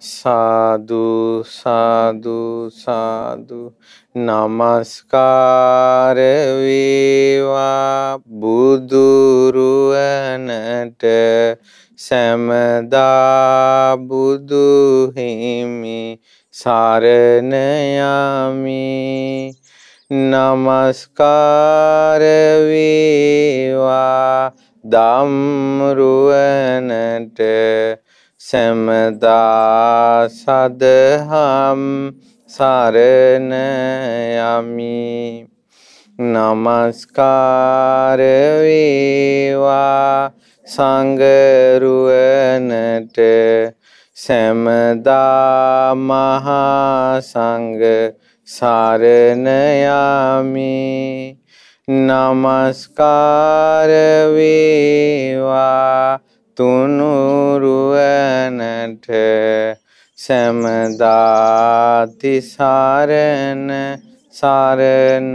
साधु साधु साधु नमस्कार वीवा बुदुरुवनट समदा बुदु हिमि शरण यामि। नमस्कार वीवा धम्मरुवनट समदा सदहम शरण यामि। नमस्कार वीवा संगरुवनट समदा महासंग शरण यामि। नमस्कार वीवा तुनुरुवनट समदा तिसारन सारन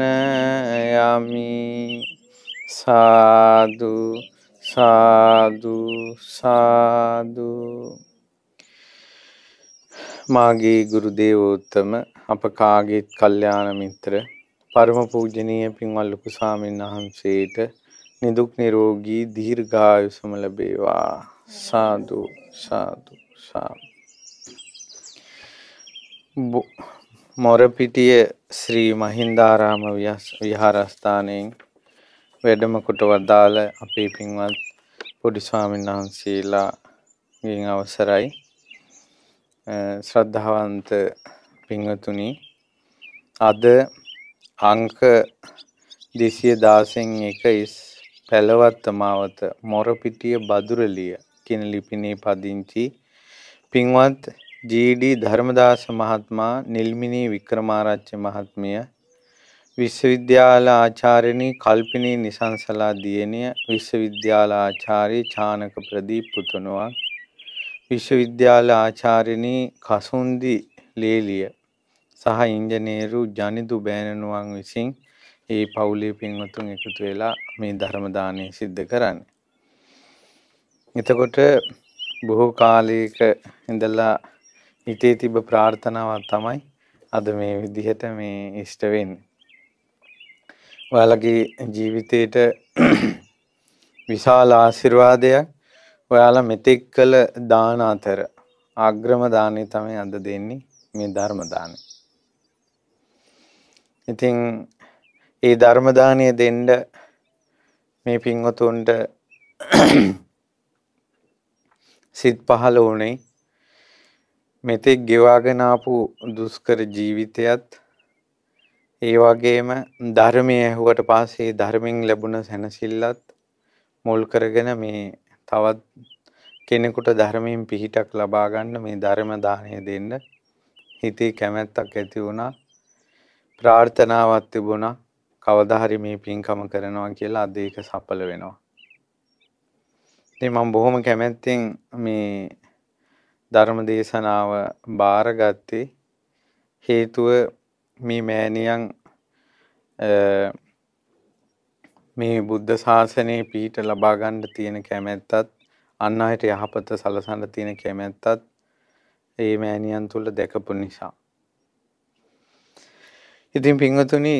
यामि। साधु साधु साधु। मागे गुरुदेवोत्तम අප කාගේත් කල්යාණ මිත්‍ර පරම පූජනීය පින්වත් ලොකු ස්වාමීන් වහන්සේට නිදුක් නිරෝගී දීර්ඝායුෂම ලැබේවා. සාදු සාදු සාදු. මොරපිටිය ශ්‍රී මහින්දාරාම විහාරස්ථානයෙන් වැඩම කොට වදාළ අපේ පින්වත් පොඩි ස්වාමීන් වහන්සේලාගෙන් අවසරයි ශ්‍රද්ධාවන්ත पिंगतुनी अद अंक 216 21 पहलवत्तमावत मोरपिटिय बदुरलिय किन लिपिने पदिंची पिंगवत जीडी धर्मदास महात्मा निल्मिनी विक्रमाराच्य महात्म्य विश्वविद्यालय आचार्यनी कल्पिनी निशंसला दियनिय विश्वविद्यालय आचार्य चाणक प्रदीप पुतनुवा विश्वविद्यालय आचार्यनी कसुंदी लेलिय सह इंजनीरू ජනිදු බෑනනුවන් විසින් ඒ පවුලේ පින්වතුන් එකතු වෙලා මේ ධර්ම දානය සිද්ධ කරන්නේ. එතකොට බොහෝ කාලයක ඉඳලා හිතේ තිබ්බ ප්‍රාර්ථනාවක් තමයි අද මේ විදිහට මේ ඉෂ්ට වෙන්නේ. ඔයාලගේ ජීවිතේට විශාල ආශිර්වාදයක්. ඔයාලා මෙතෙක් කළ දාන අතර අග්‍රම දානේ තමයි අද දෙන්නේ මේ ධර්ම දානේ. ඉතින් ඒ ධර්ම දානේ දෙන්න මේ පින්වතුන්ට සිත් පහළ වුණේ මෙතෙක් ගෙවාගෙන ආපු දුෂ්කර ජීවිතයත් ඒ වගේම ධර්මයේ ඇහුවට පස්සේ ධර්මෙන් ලැබුණ සැනසෙල්ලත් මුල් කරගෙන මේ තවත් කෙනෙකුට ධර්මයෙන් පිහිටක් ලබා ගන්න මේ ධර්ම දානේ දෙන්න හිතේ කැමැත්තක් ඇති වුණා. ප්‍රාර්ථනාවක් තිබුණා කවදා හරි මේ පින්කම කරනවා කියලා. අද ඒක සඵල වෙනවා. ඉතින් මම බොහොම කැමැත්තෙන් මේ ධර්ම දේශනාව බාරගත්තේ. හේතුව මේ මෑණියන් මේ බුද්ධ ශාසනයේ පිහිට ලබා ගන්න තියෙන කැමැත්තත් අන් අයට යහපත සලසන්න තියෙන කැමැත්තත් ඒ මෑණියන් තුල දැකපු නිසා. ඉතින් පින්වතුනි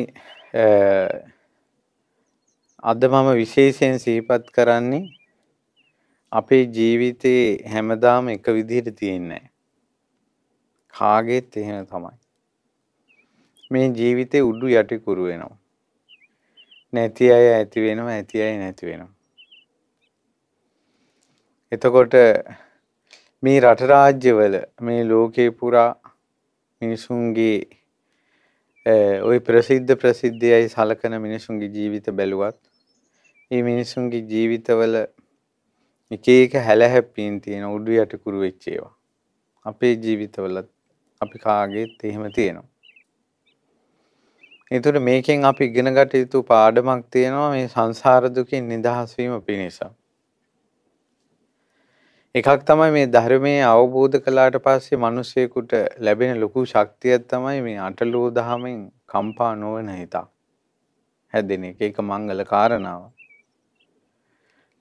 අද මම විශේෂයෙන් සිහිපත් කරන්නේ අපේ ජීවිතේ හැමදාම එක විදිහට තියෙන්නේ නැහැ. කාගෙත් එහෙම තමයි. මේ ජීවිතේ උඩු යටි කුරු වෙනවා. නැති අය ඇති වෙනවා, ඇති අය නැති වෙනවා. එතකොට මේ රට රාජ්‍යවල මේ ලෝකේ පුරා මිනිසුන්ගේ ওই ප්‍රසිද්ධයි සලකන මිනිසුන්ගේ ජීවිත බැලුවත් මේ මිනිසුන්ගේ ජීවිතවල එක එක හැලහැප්පීම් තියෙන උඩු යට කුරු වෙච්ච ඒවා අපේ ජීවිතවල අපි කාගේත් එහෙම තියෙනවා. ඒතර මේකෙන් අපි ඉගෙන ගත යුතු පාඩමක් තියෙනවා මේ සංසාර දුකෙන් නිදහස් වීම පිණිස. එකක් තමයි මේ ධර්මයේ අවබෝධ කළාට පස්සේ මිනිසෙකුට ලැබෙන ලොකු ශක්තියක් තමයි මේ අටලෝ දහමෙන් කම්පා නොවන හිත හැදෙන එක. ඒක මංගල කාරණාව.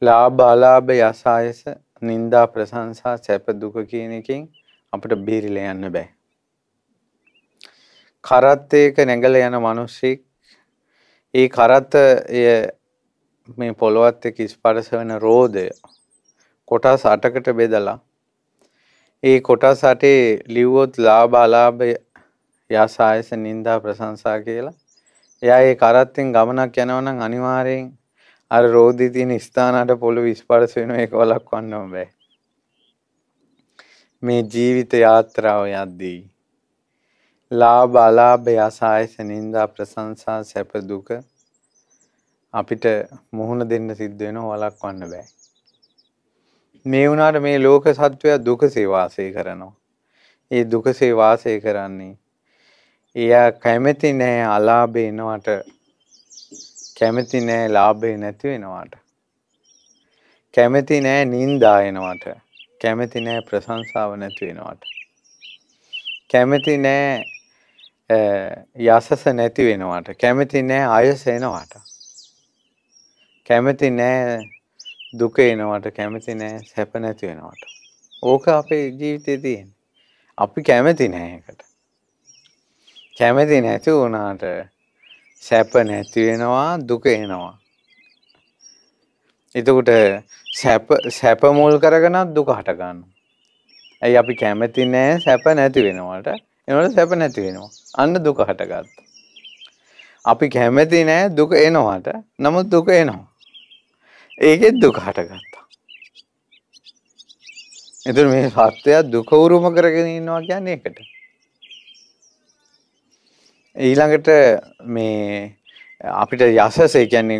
ලාභ අලාභ යස ආයස නින්දා ප්‍රශංසා සැප දුක කියන එකෙන් අපිට බේරිලා යන්න බෑ. කරත්තයක නැගලා යන මිනිස්සෙක් ඒ කරත්තය මේ පොළොවත් එක්ක ස්පර්ශ වෙන රෝදය කොටස් 8කට බෙදලා ඒ කොටස් 8 ලිව්වොත් ලාභ අලාභ යස ආයස නින්දා ප්‍රශංසා කියලා එයා ඒ කරත්තෙන් ගමනක් යනවා නම් අනිවාර්යෙන් අර රෝදි තියෙන ස්ථානට පොළොව ස්පර්ශ වෙන එක වළක්වන්නම බෑ. මේ ජීවිත යාත්‍රාව යද්දී ලාභ අලාභ යස ආයස නින්දා ප්‍රශංසා සැප දුක අපිට මුහුණ දෙන්න සිද්ධ වෙනවා වළක්වන්න බෑ. මේ වුණාට මේ ලෝක සත්වයා දුකසේ වාසය කරනවා. ඒ දුකසේ වාසය කරන්නේ එයා කැමති නැහැ අලාභේ එනවට, කැමති නැහැ ලාභේ නැති වෙනවට, කැමති නැහැ නින්දා එනවට, කැමති නැහැ ප්‍රශංසාව නැති වෙනවට, කැමති නැහැ යසස නැති වෙනවට, කැමති නැහැ අයස එනවට, කැමති නැහැ දුක එනවට, කැමති නැහැ සැප නැති වෙනවට. ඕක අපේ ජීවිතේ තියෙන. අපි කැමති නැහැ ඒකට. කැමති නැති වුණාට සැප නැති වෙනවා, දුක එනවා. එතකොට සැප මුල් කරගෙන දුක හට ගන්නවා. ඇයි අපි කැමති නැහැ සැප නැති වෙනවට? ඒනොට සැප නැති වෙනවා. අන්න දුක හටගත්තා. අපි කැමති නැහැ දුක එනවට, නමුත් දුක එනවා. ඒකෙත් දුක හටගත්තා. එතකොට මේ සත්‍යය දුක උරුම කරගෙන ඉන්නවා කියන්නේ ඒකට. ඊළඟට මේ අපිට යසස කියන්නේ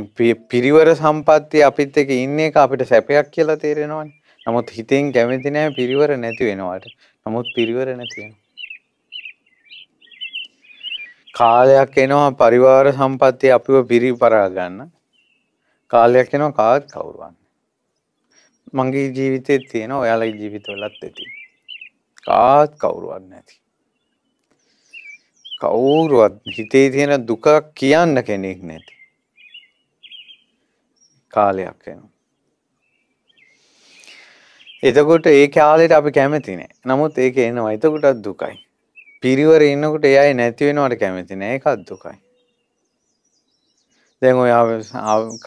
පිරිවර සම්පත්තිය අපිත් එක්ක ඉන්න එක අපිට සැපයක් කියලා තේරෙනවානේ. නමුත් හිතෙන් කැමති නැහැ පිරිවර නැති වෙනවට. නමුත් පිරිවර නැති වෙනවා. කාලයක් එනවා පරිවාර සම්පත්තිය අපිව පිරිපරා ගන්න. කාලයක් එනවා කාත් කවුරුවන්නේ. මගේ ජීවිතේ තියෙනවා, ඔයාලගේ ජීවිතවලත් ඇති. කාත් කවුරුවන්නේ නැති. කවුරුවත් හිතේ තියෙන දුක කියන්න කෙනෙක් නැති. කාලයක් එනවා. එතකොට ඒ කාලෙට අපි කැමති නැහැ. නමුත් ඒක එනවා. එතකොටත් දුකයි. පිරිවරේ ඉන්නකොට එයයි නැති වෙනවට කැමති නැහැ. ඒකත් දුකයි. දැන් ඔය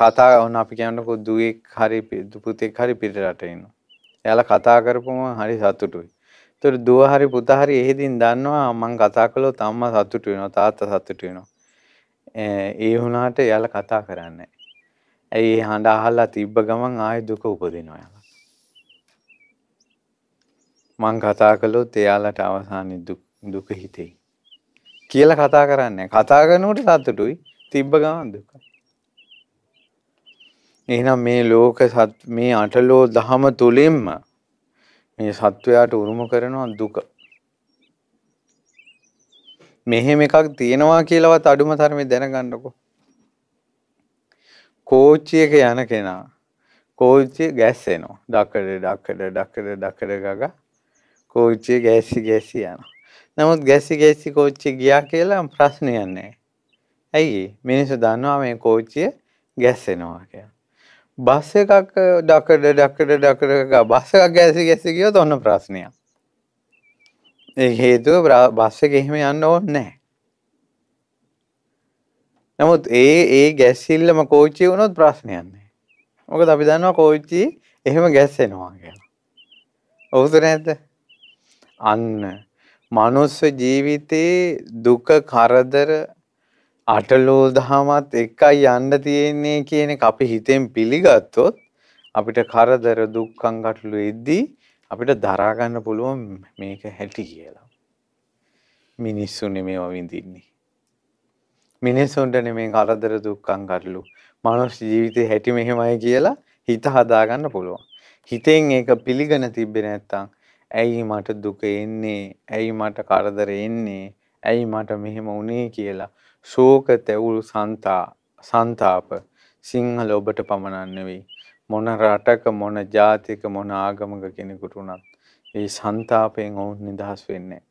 කතා වුණ අපි කියනකොට දුවෙක් හරි පුතෙක් හරි පිටරට ඉන්නවා. එයාලා කතා කරපුවම හරි සතුටුයි. ඒතර දුව හරි පුතා හරි එහෙදින් දන්නවා මං කතා කළොත් අම්මා සතුටු වෙනවා, තාත්තා සතුටු වෙනවා. ඒ වුණාට එයාලා කතා කරන්නේ නැහැ. ඇයි? ඒ හඬ අහලා තිබ්බ ගමන් ආයෙ දුක උපදිනවා එයාලා. මං කතා කළොත් එයාලට අවසානයේ දුක හිතෙයි කියලා කතා කරන්නේ නැහැ. කතා කරනකොට සතුටුයි, තිබ්බ ගමන් දුකයි. එහෙනම් මේ ලෝක සත් මේ අටලෝ දහම තුලින්ම මේ සත්වයාට උරුම කරනවා දුක. මෙහෙම එකක් තියෙනවා කියලාවත් අඩුම තරමේ දැනගන්නකො. කෝච්චියක යන කෙනා කෝච්චිය ගැස්සෙනවා. ඩකඩ ඩකඩ ඩකඩ ඩකඩ ගගා කෝච්චිය ගැස්සි ගැස්සි යනවා. නමුත් ගැස්සි ගැස්සි කෝච්චිය ගියා කියලා ප්‍රශ්නයක් නැහැ. ඇයි? මිනිස්සු දන්නවා මේ කෝච්චිය ගැස්සෙනවා කියලා. බස් එකක් ඩකඩ ඩකඩ ඩකඩ බස් එකක් ගැසි ගැසි ගියොත් ඔන්න ප්‍රශ්නයක්. ඒ හේතුව බස් එක එහෙම යන්න ඕනේ නැහැ. නමුත් ඒ ගැසිල්ලම කෝච්චිය වුණොත් ප්‍රශ්නයක් නැහැ. මොකද අපි දන්නවා කෝච්චිය එහෙම ගැස්සෙනවා කියලා. ඔව්ද නැද්ද? අන්න මනුස්ස ජීවිතේ දුක කරදර අටලෝ දහමත් එකයි යන්න තියෙන්නේ කියන එක අපි හිතෙන් පිළිගත්තොත් අපිට කරදර දුක්ඛං ගැටලු එද්දී අපිට දරා ගන්න පුළුවන් මේක හැටි කියලා. මිනිස්සු නෙමෙයි වඳින්නේ. මිනිස්සුන්ට නෙමෙයි කරදර දුක්ඛං ගැටලු. මානව ජීවිතේ හැටි මෙහෙමයි කියලා හිත හදා ගන්න පුළුවන්. හිතෙන් ඒක පිළිගෙන තිබ්බේ නැත්තම් ඇයි මට දුක එන්නේ? ඇයි මට කරදර එන්නේ? ඇයි මට මෙහෙම වුනේ කියලා ශෝක තැවුල් සන්තාප සිංහල ඔබට පමණක් නෙවෙයි මොන රටක මොන ජාතික මොන ආගමක කෙනෙකුට උනත් ඒ සන්තාපයෙන් ඔවුන් නිදහස් වෙන්නේ නැහැ.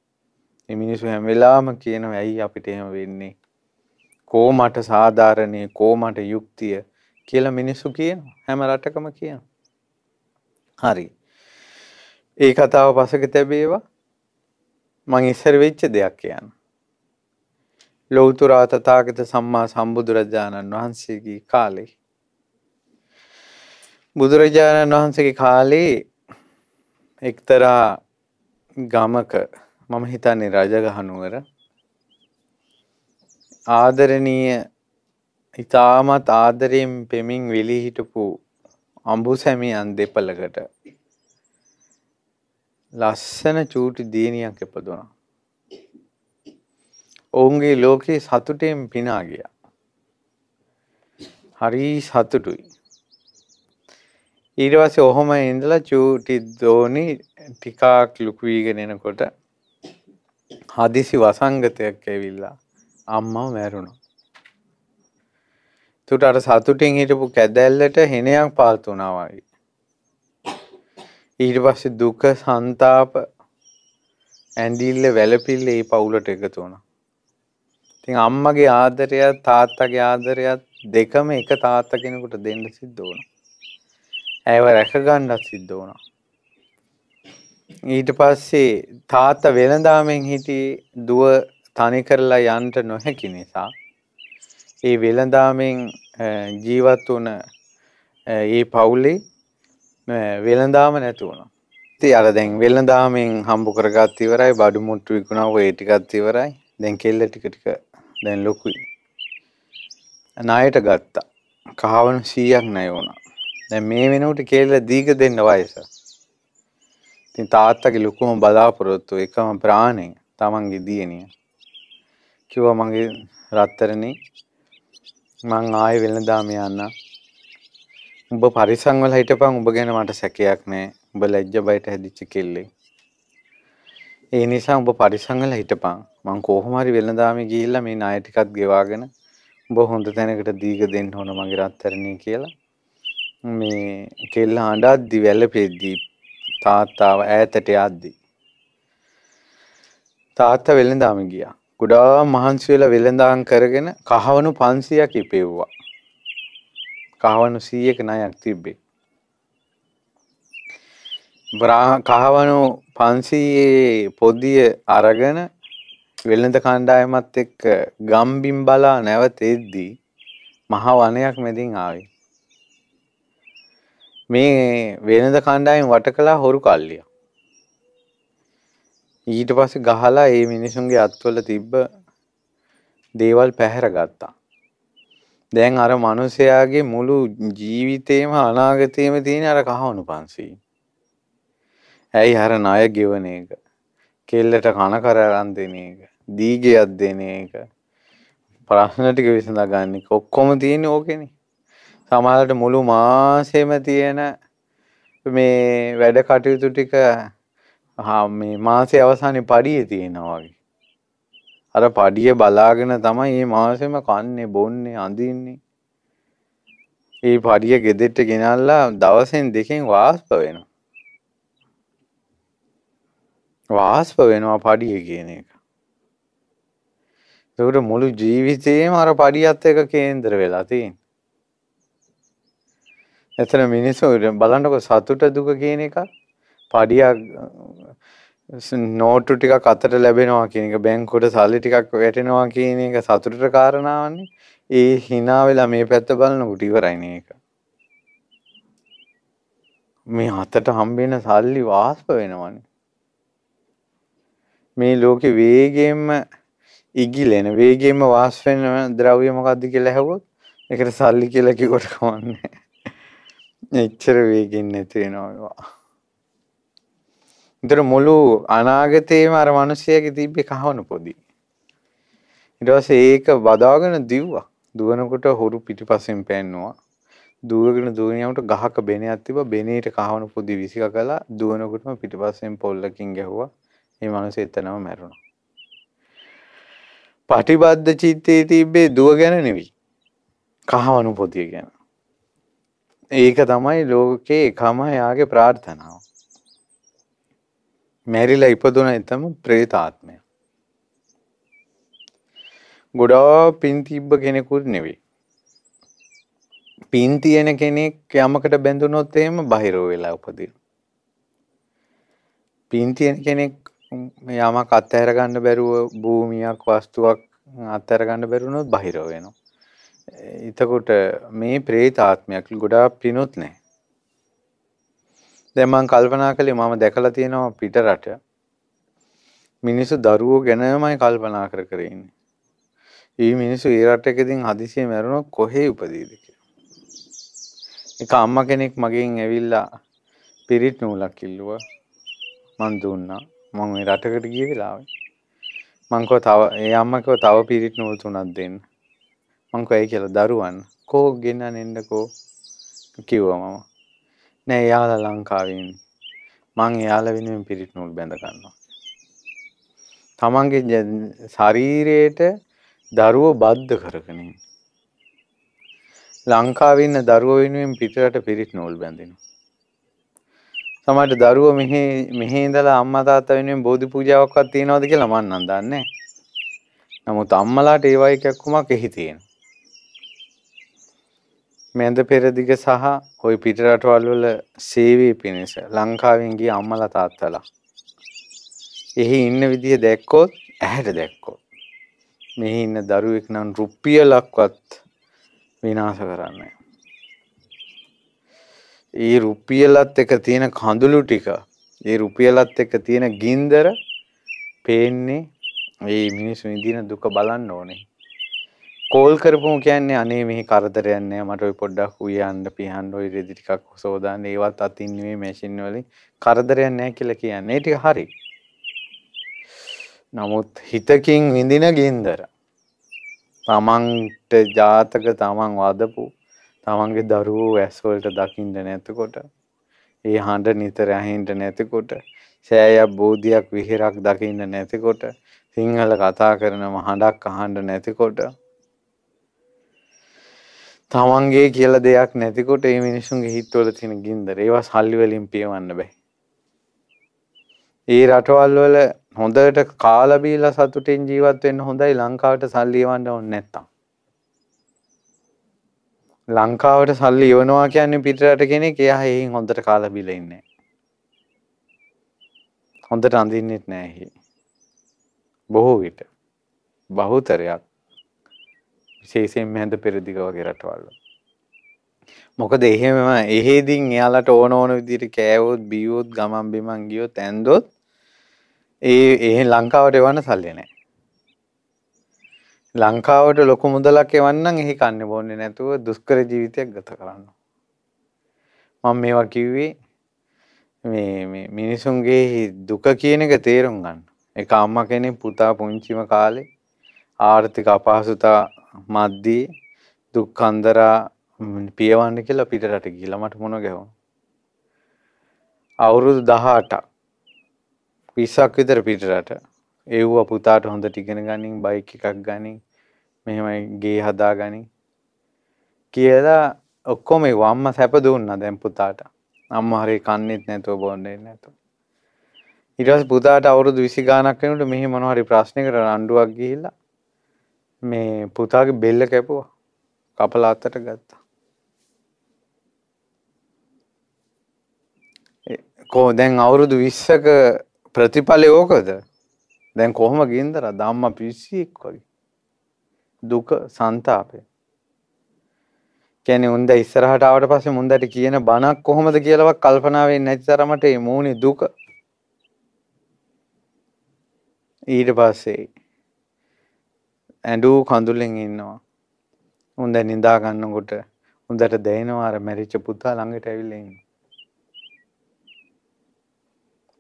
මේ මිනිස්සු හැම වෙලාවෙම කියනවා ඇයි අපිට එහෙම වෙන්නේ? කොහොමට සාධාරණේ, කොහොමට යුක්තිය කියලා මිනිස්සු කියනවා. හැම රටකම කියනවා. හරි. ඒ කතාව පසක තැබේවා. මං ඉස්සර වෙච්ච දෙයක් කියන්න. ලෞතර තථාගත සම්මා සම්බුදුරජාණන් වහන්සේගේ කාලේ බුදුරජාණන් වහන්සේගේ කාලේ එක්තරා ගමක මම හිතන්නේ රජගහ නුවර ආදරණීය ඉතාමත් ආදරයෙන් පෙමින් වෙලී හිටපු අඹුසැමියන් දෙපළකට ලස්සන චූටි දියණියක් ඉපදුණා. ඔවුන්ගේ ලෝකේ සතුටෙන් පිනා ගියා. හරි සතුටුයි. ඊට පස්සේ ඔහොම ඉඳලා චූටි දෝණි ටිකක් ලුකු වීගෙන එනකොට හදිසි වසංගතයක් ඇවිල්ලා අම්මා මැරුණා. ඒකට අර සතුටින් හිටපු කැදැල්ලට හෙනයක් පාත් වුණා වගේ. ඊට පස්සේ දුක සන්තාප ඇඳිල්ල වැළපිල්ල ඒ පවුලට එකතු වුණා. ඉතින් අම්මගේ ආදරයත් තාත්තගේ ආදරයත් දෙකම එක තාත්තා කෙනෙකුට දෙන්න සිද්ධ වුණා. ඒව රැකගන්නත් සිද්ධ වුණා. ඊට පස්සේ තාත්තා වෙළඳාමෙන් හිටියේ දුව තනි කරලා යන්න නොහැකි නිසා ඒ වෙළඳාමෙන් ජීවත් වුණ ඒ පවුලේ වෙළඳාම නැති වුණා. ඉතින් අර දැන් වෙළඳාමෙන් හම්බ කරගත් ඉවරයි, බඩු මුට්ටු විකුණා, ඔය ටිකත් ඉවරයි. දැන් කෙල්ල ටික දැන් ලොකුයි. ණයට ගත්තා. කහවණු 100ක් ණය වුණා. දැන් මේ වෙනකොට කෙල්ල දීග දෙන්න වයස. ඉතින් තාත්තගේ ලොකුම බලාපොරොත්තු එකම ප්‍රාණය තමන්ගේ දියණිය. කිව්වා මගේ රත්තරනේ මං ආයේ වෙළඳාම යන්න. උඹ පරිසං වල හිටපන්, උඹ ගැන මට සැකයක් නැහැ. උඹ ලැජ්ජ බයට හැදිච්ච කෙල්ලෙක්. ඒ නිසා උඹ පරිසං වල හිටපන්. මං කොහොම හරි වෙළඳාමේ ගිහිල්ලා මේ ණය ටිකක් ගෙවාගෙන උඹ හොඳ තැනකට දීග දෙන්න ඕන මගේ රත්තරණී කියලා. මේ කෙල්ල හඬද්දි වැළපෙද්දි තාත්තාව ඈතට යද්දි තාත්තා වෙළඳාමේ ගියා. ගොඩාක් මහන්සි වෙලා වෙළඳාම් කරගෙන කහවණු 500ක් ඉපෙව්වා. කහවණු 100ක ණයක් තිබ්බේ. කහවණු 500 පොදිය අරගෙන වෙළඳ කණ්ඩායමත් එක්ක ගම්බිම් බලා නැවතෙද්දී මහ වනයක් මැදින් ආවේ. මේ වෙළඳ කණ්ඩායම වටකලා හොරු කල්ලිය. ඊට පස්සේ ගහලා මේ මිනිසුන්ගේ අත්වල තිබ්බ දේවල් පැහැරගත්තා. දැන් අර මිනිසයාගේ මුළු ජීවිතේම අනාගතේම තියෙන අර කහවණු 500. ඇයි අර ණය ගෙවන එක, කෙල්ලට කන කර අරන් දෙන එක, දීගයක් දෙන එක, ප්‍රශ්න ටික විසඳා ගන්න එක ඔක්කොම තියෙන්නේ ඕකේනේ. සමහරවිට මුළු මාසෙම තියෙන මේ වැඩ කටයුතු ටික මේ මාසේ අවසානයේ පඩියේ තියෙනවා වගේ. අර පඩිය බලාගෙන තමයි මේ මාසෙම කන්නේ, බොන්නේ, අඳින්නේ. මේ පඩිය ගෙදෙට්ට ගෙනල්ලා දවසෙන් දෙකෙන් වාස්ප වෙනවා. වාස්ප වෙනවා පඩිය කියන එක. ඒකට මුළු ජීවිතේම අර පඩියත් එක කේන්දර වෙලා තියෙනවා. එතන මිනිස්සු බලන්නකො සතුට දුක කියන එක, පඩියක් නෝට්ටු ටිකක් අතට ලැබෙනවා කියන එක, බැංකුවට සල්ලි ටිකක් වැටෙනවා කියන එක සතුටට කාරණාවන්නේ. ඒ hina වෙලා මේ පැත්ත බලනකොට ඉවරයිනේ ඒක. මේ අතට හම්බෙන සල්ලි වාස්ප වෙනවනේ. මේ ලෝකේ වේගයෙන්ම ඉගිලෙන, වේගයෙන්ම වාස්ප වෙන ද්‍රව්‍ය මොකද්ද කියලා ඇහුවොත් ඒකට සල්ලි කියලා කිව්වට කවන්නේ. එච්චර වේගින් නැති වෙනවා. ඉතින් මුළු අනාගතේම අර මිනිහයාගේ තිබ්බේ කහවණු පොදි. ඊට පස්සේ ඒක බදාගෙන දිව්වා. දුවනකොට හොරු පිටිපස්සෙන් පැන්නුවා. දුවගෙන දුවනියමට ගහක බෙනයක් තිබ්බා. බෙනේට කහවණු පොදි විසික කළා. දුවනකොටම පිටිපස්සෙන් පොල්ලකින් ගැහුවා. මේ මිනිහයා එතනම මැරුණා. පටිබද්ධ චිත්තේ තිබ්බේ දුව ගැන නෙවෙයි, කහවණු පොදිය ගැන. ඒක තමයි ලෝකේ එකම යාගේ ප්‍රාර්ථනාව. මැරිලා ඉපදුන එතම ප්‍රේත ආත්මය. ගොඩාක් පින් තිබ්බ කෙනෙකුත් නෙවෙයි. පින් තියෙන කෙනෙක් යමකට බැඳුනොත් එහෙම බහිරෝ වෙලා උපදිනවා. පින් තියෙන කෙනෙක් යාමක් අත්හැර ගන්න බැරුව භූමියක් වස්තුවක් අත්හැර ගන්න බැරුණොත් බහිර වෙනවා. එතකොට මේ ප්‍රේත ආත්මයක් ගොඩාක් පිනුත් නැහැ. දැන් මම කල්පනා කළේ මම දැකලා තියෙනවා පිටරට මිනිස්සු දරුවෝ ගැනමයි කල්පනා කර ඉන්නේ. මේ මිනිස්සු ඒ රටකෙදින් හදිසියෙ මැරුණොත් කොහේ උපදීද කියලා. එක අම්මා කෙනෙක් මගෙන් ඇවිල්ලා පිරිත් නූලක් ඉල්ලුවා. මන් දුන්නා. මම මේ රටකට ගිය වෙලාවේ මං කව තව ඒ අම්මා කව තව පිරිත් නූල් 3ක් දෙන්න. මං කවයි කියලා දරුවන් කෝ ගෙන්නන්නකෝ කිව්වා මම. නෑ එයාලා ලංකාවේ ඉන්නේ. මං එයාලා වෙනුවෙන් පිරිත් නූල් බඳ ගන්නවා. තමන්ගේ ශරීරයට දරුවෝ බද්ධ කරගෙන ඉන්නේ. ලංකාවේ ඉන්න දරුවෝ වෙනුවෙන් පිටරට පිරිත් නූල් බඳිනවා. समाज दारू मिहे मिहेंदला अम्मा तात बोधि पूजा तीन मन दाने नमूत अम्मलाट इवाइकुमा कही तीन मेहंद पेर दिगे सहा कोई पीटराट वाले सेवी पीने से लंका विंगी अम्मला तातला यही इन विधि देखो ऐड देखो मिही इन दारू एक न रुपये लक्वत विनाश कराने ये රුපියලත් එක තියෙන කඳුළු ටික ඒ රුපියලත් එක තියෙන ගින්දර පේන්නේ මේ මිනිස්සු ඉඳින දුක බලන්න ඕනේ. කෝල් කරපුවම කියන්නේ අනේ මේ කරදරයක් නෑ මට ඔය පොඩ්ඩක් උයන්න පිහන්න ඔය රෙදි ටිකක් සෝදාන්න ඒවත් අතින් නෙමෙයි මැෂින් වලින් කරදරයක් නෑ කියලා කියන්නේ. ඒ ටික හරි. නමුත් හිතකින් විඳින ගින්දර තමන්ට ජාතක තමන් වදපු තමන්ගේ දරුවෝ ඇස් වලට දකින්න නැතකොට ඒ හඬ නිතර ඇහෙන්න නැතකොට සෑය බෝධියක් විහෙරක් දකින්න නැතකොට සිංහල කතා කරන මහඬක් අහන්න නැතකොට තමන්ගේ කියලා දෙයක් නැතිකොට මේ මිනිසුන්ගේ හිතවල තියෙන ගින්දර ඒවා සල්ලි වලින් පියවන්න බෑ. ඒ රටවල් වල හොඳට කාලා බීලා සතුටින් ජීවත් වෙන්න හොඳයි. ලංකාවට සල්ලි එවන්න ඕනේ නැත්තම් ලංකාවට සල්ලි එවනවා කියන්නේ පිටරට කෙනෙක් එයා හේන් හොඳට කාලා බිලා ඉන්නේ. හොඳට අඳින්නෙත් නෑ හේ. බොහෝ විට බහුතරයක් විශේෂයෙන් මහඳ පෙරදිග වගේ රටවල්. මොකද එහෙම එහෙදින් එයාලට ඕන විදිහට කෑවොත් බීවොත් ගමන් බිමන් ගියොත් ඇඳොත් ඒ ලංකාවට එවන්න සල්ලි නෑ. ලංකාවට ලොකු මුදලක් එවන්නම් එහි කන්න බොන්නේ නැතුව දුෂ්කර ජීවිතයක් ගත කරනවා. මම මේවා කිව්වේ මේ මිනිසුන්ගේ දුක කියන එක තේරුම් ගන්න. ඒක අම්මා කෙනෙක් පුතා පුංචිම කාලේ ආර්ථික අපහසුතා මැද්දී දුක් අන්දරා පියවන්න කියලා පිටරට ගිහලා මට මොන ගැහුවා. අවුරුදු 18ක් 20ක් විතර පිටරට ඒව පුතාට හොඳට ඉගෙන ගනින් බයික් එකක් ගනින් මෙහෙමයි ගේ හදා ගනින් කියලා ඔක්කොම ඒව අම්මා සැප දුන්නා. දැන් පුතාට අම්මා හරි කන්නේත් නැතුව බොන්නේ නැතුව ඊට පස්සේ පුතාට අවුරුදු 20 ගානක් වෙනකොට මෙහි මොන හරි ප්‍රශ්නයකට රණ්ඩුවක් ගිහිල්ලා මේ පුතාගේ බෙල්ල කැපුවා කපලා අතට ගත්තා. කො දැන් අවුරුදු 20ක ප්‍රතිඵලය ඕකද? දැන් කොහොම ගින්දර ධම්ම පිස්සෙක් වගේ දුක සන්තාපය කියන්නේ උන්ද ඉස්සරහට ආවට පස්සේ මුන්දට කියන බණක් කොහොමද කියලාවත් කල්පනා වෙන්නේ නැති තරමට මේ මූණේ දුක. ඊට පස්සේ ඇඬු කඳුලෙන් ඉන්නවා. උන්ද නිදා ගන්නකොට උන්දට දැනෙනවා අර මැරිච්ච පුතා ළඟට ඇවිල්ලා ඉන්නේ.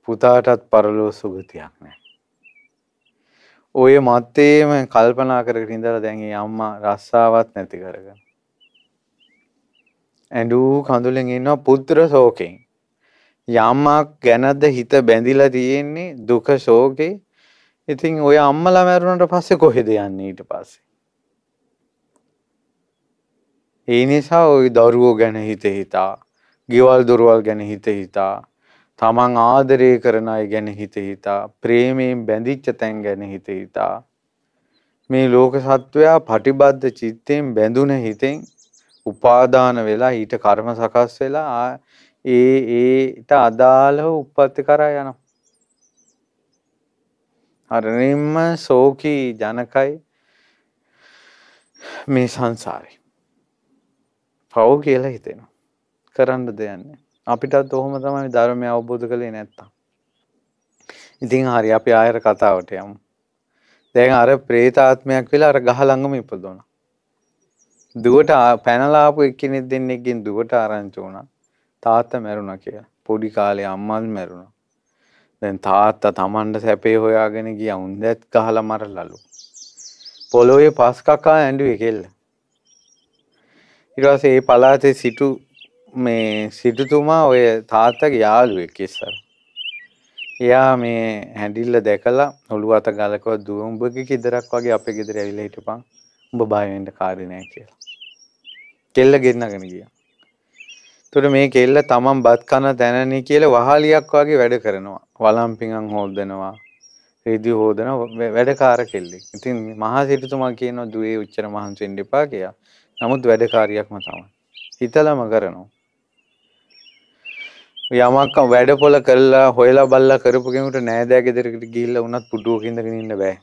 පුතාටත් පරලෝ සුගතියක් නැහැ. ඔය මතේම කල්පනා කරගෙන ඉඳලා දැන් මේ අම්මා රස්සාවක් නැති කරගෙන ඇඬු කඳුලෙන් ඉන්නවා පුත්‍ර ශෝකෙන්. යමක් ගැනද හිත බැඳිලා තියෙන්නේ දුක ශෝකේ. ඉතින් ඔය අම්මලා මැරුණාට පස්සේ කොහෙද යන්නේ ඊට පස්සේ? ඒ නිසා ওই දරුවෝ ගැන හිත හිතා, ගෙවල් දොරවල් ගැන හිත හිතා, තමන් ආදරය කරන අය ගැන හිත හිතා, ප්‍රේමයෙන් බැඳිච්ච තැන් ගැන හිත හිතා, මේ ලෝක සත්වයා පටිබද්ධ චිත්තයෙන් බැඳුන හිතෙන් උපාදාන වෙලා ඊට කර්ම සකස් වෙලා ඒට අදාළව උප්පත්ති කරා යනවා. हरिम सोखी जानकाई මේ සංසාරේ පව් කියලා හිතෙනවා. කරන්න දෙයක් නැහැ. අපිටත් ඔහොම තමයි ධර්මය අවබෝධ කරලේ නැත්තම්. ඉතින් හරි අපි ආයෙත් කතාවට යමු. දැන් අර പ്രേත ආත්මයක් වෙලා අර ගහ ළඟම ඉපදුණා. දුවට පැනලා ආපු එක්කෙනෙක් දෙන්නෙක්ගෙන් දුවට ආරංචි වුණා. තාත්තා මැරුණා කියලා. පොඩි කාලේ අම්මත් මැරුණා. දැන් තාත්තා Tamanට සැපේ හොයාගෙන ගියා. උන් දැත් ගහලා මරලලු. පොළොවේ පස් කකා ඇඬුවේ කෙල්ල. ඊට පස්සේ ඒ පළාතේ සිටුතුමා ඔය තාත්තගේ යාළුවෙක් ඉස්සර. එයා මේ හැඬිල්ල දැකලා ඔළුව අත ගලකව දුව උඹගේ ගෙදරක් වගේ අපේ ගෙදර ඇවිල්ලා හිටපන්. උඹ බය වෙන්න කාර්ය නෑ කියලා. කෙල්ල ගෙන්නගෙන ගියා. ඒතකොට මේ කෙල්ල තමන් බත් කන දැනන්නේ කියලා වහාලියක් වගේ වැඩ කරනවා. වලම්පින්ගම් හොල්දනවා. रेदी होदना वेडकार केल्ली इतिन महासिरितुमा केनो दुवे उच्चर महांस इंडिपा किया नमुद वेडकारियाक मतावन हितला मगरनो यामाक वेडपोला करला होयला बल्ला करूप केमुट नय दयागे दर गीला उनत पुडुव किंदगिन इन्न बॅ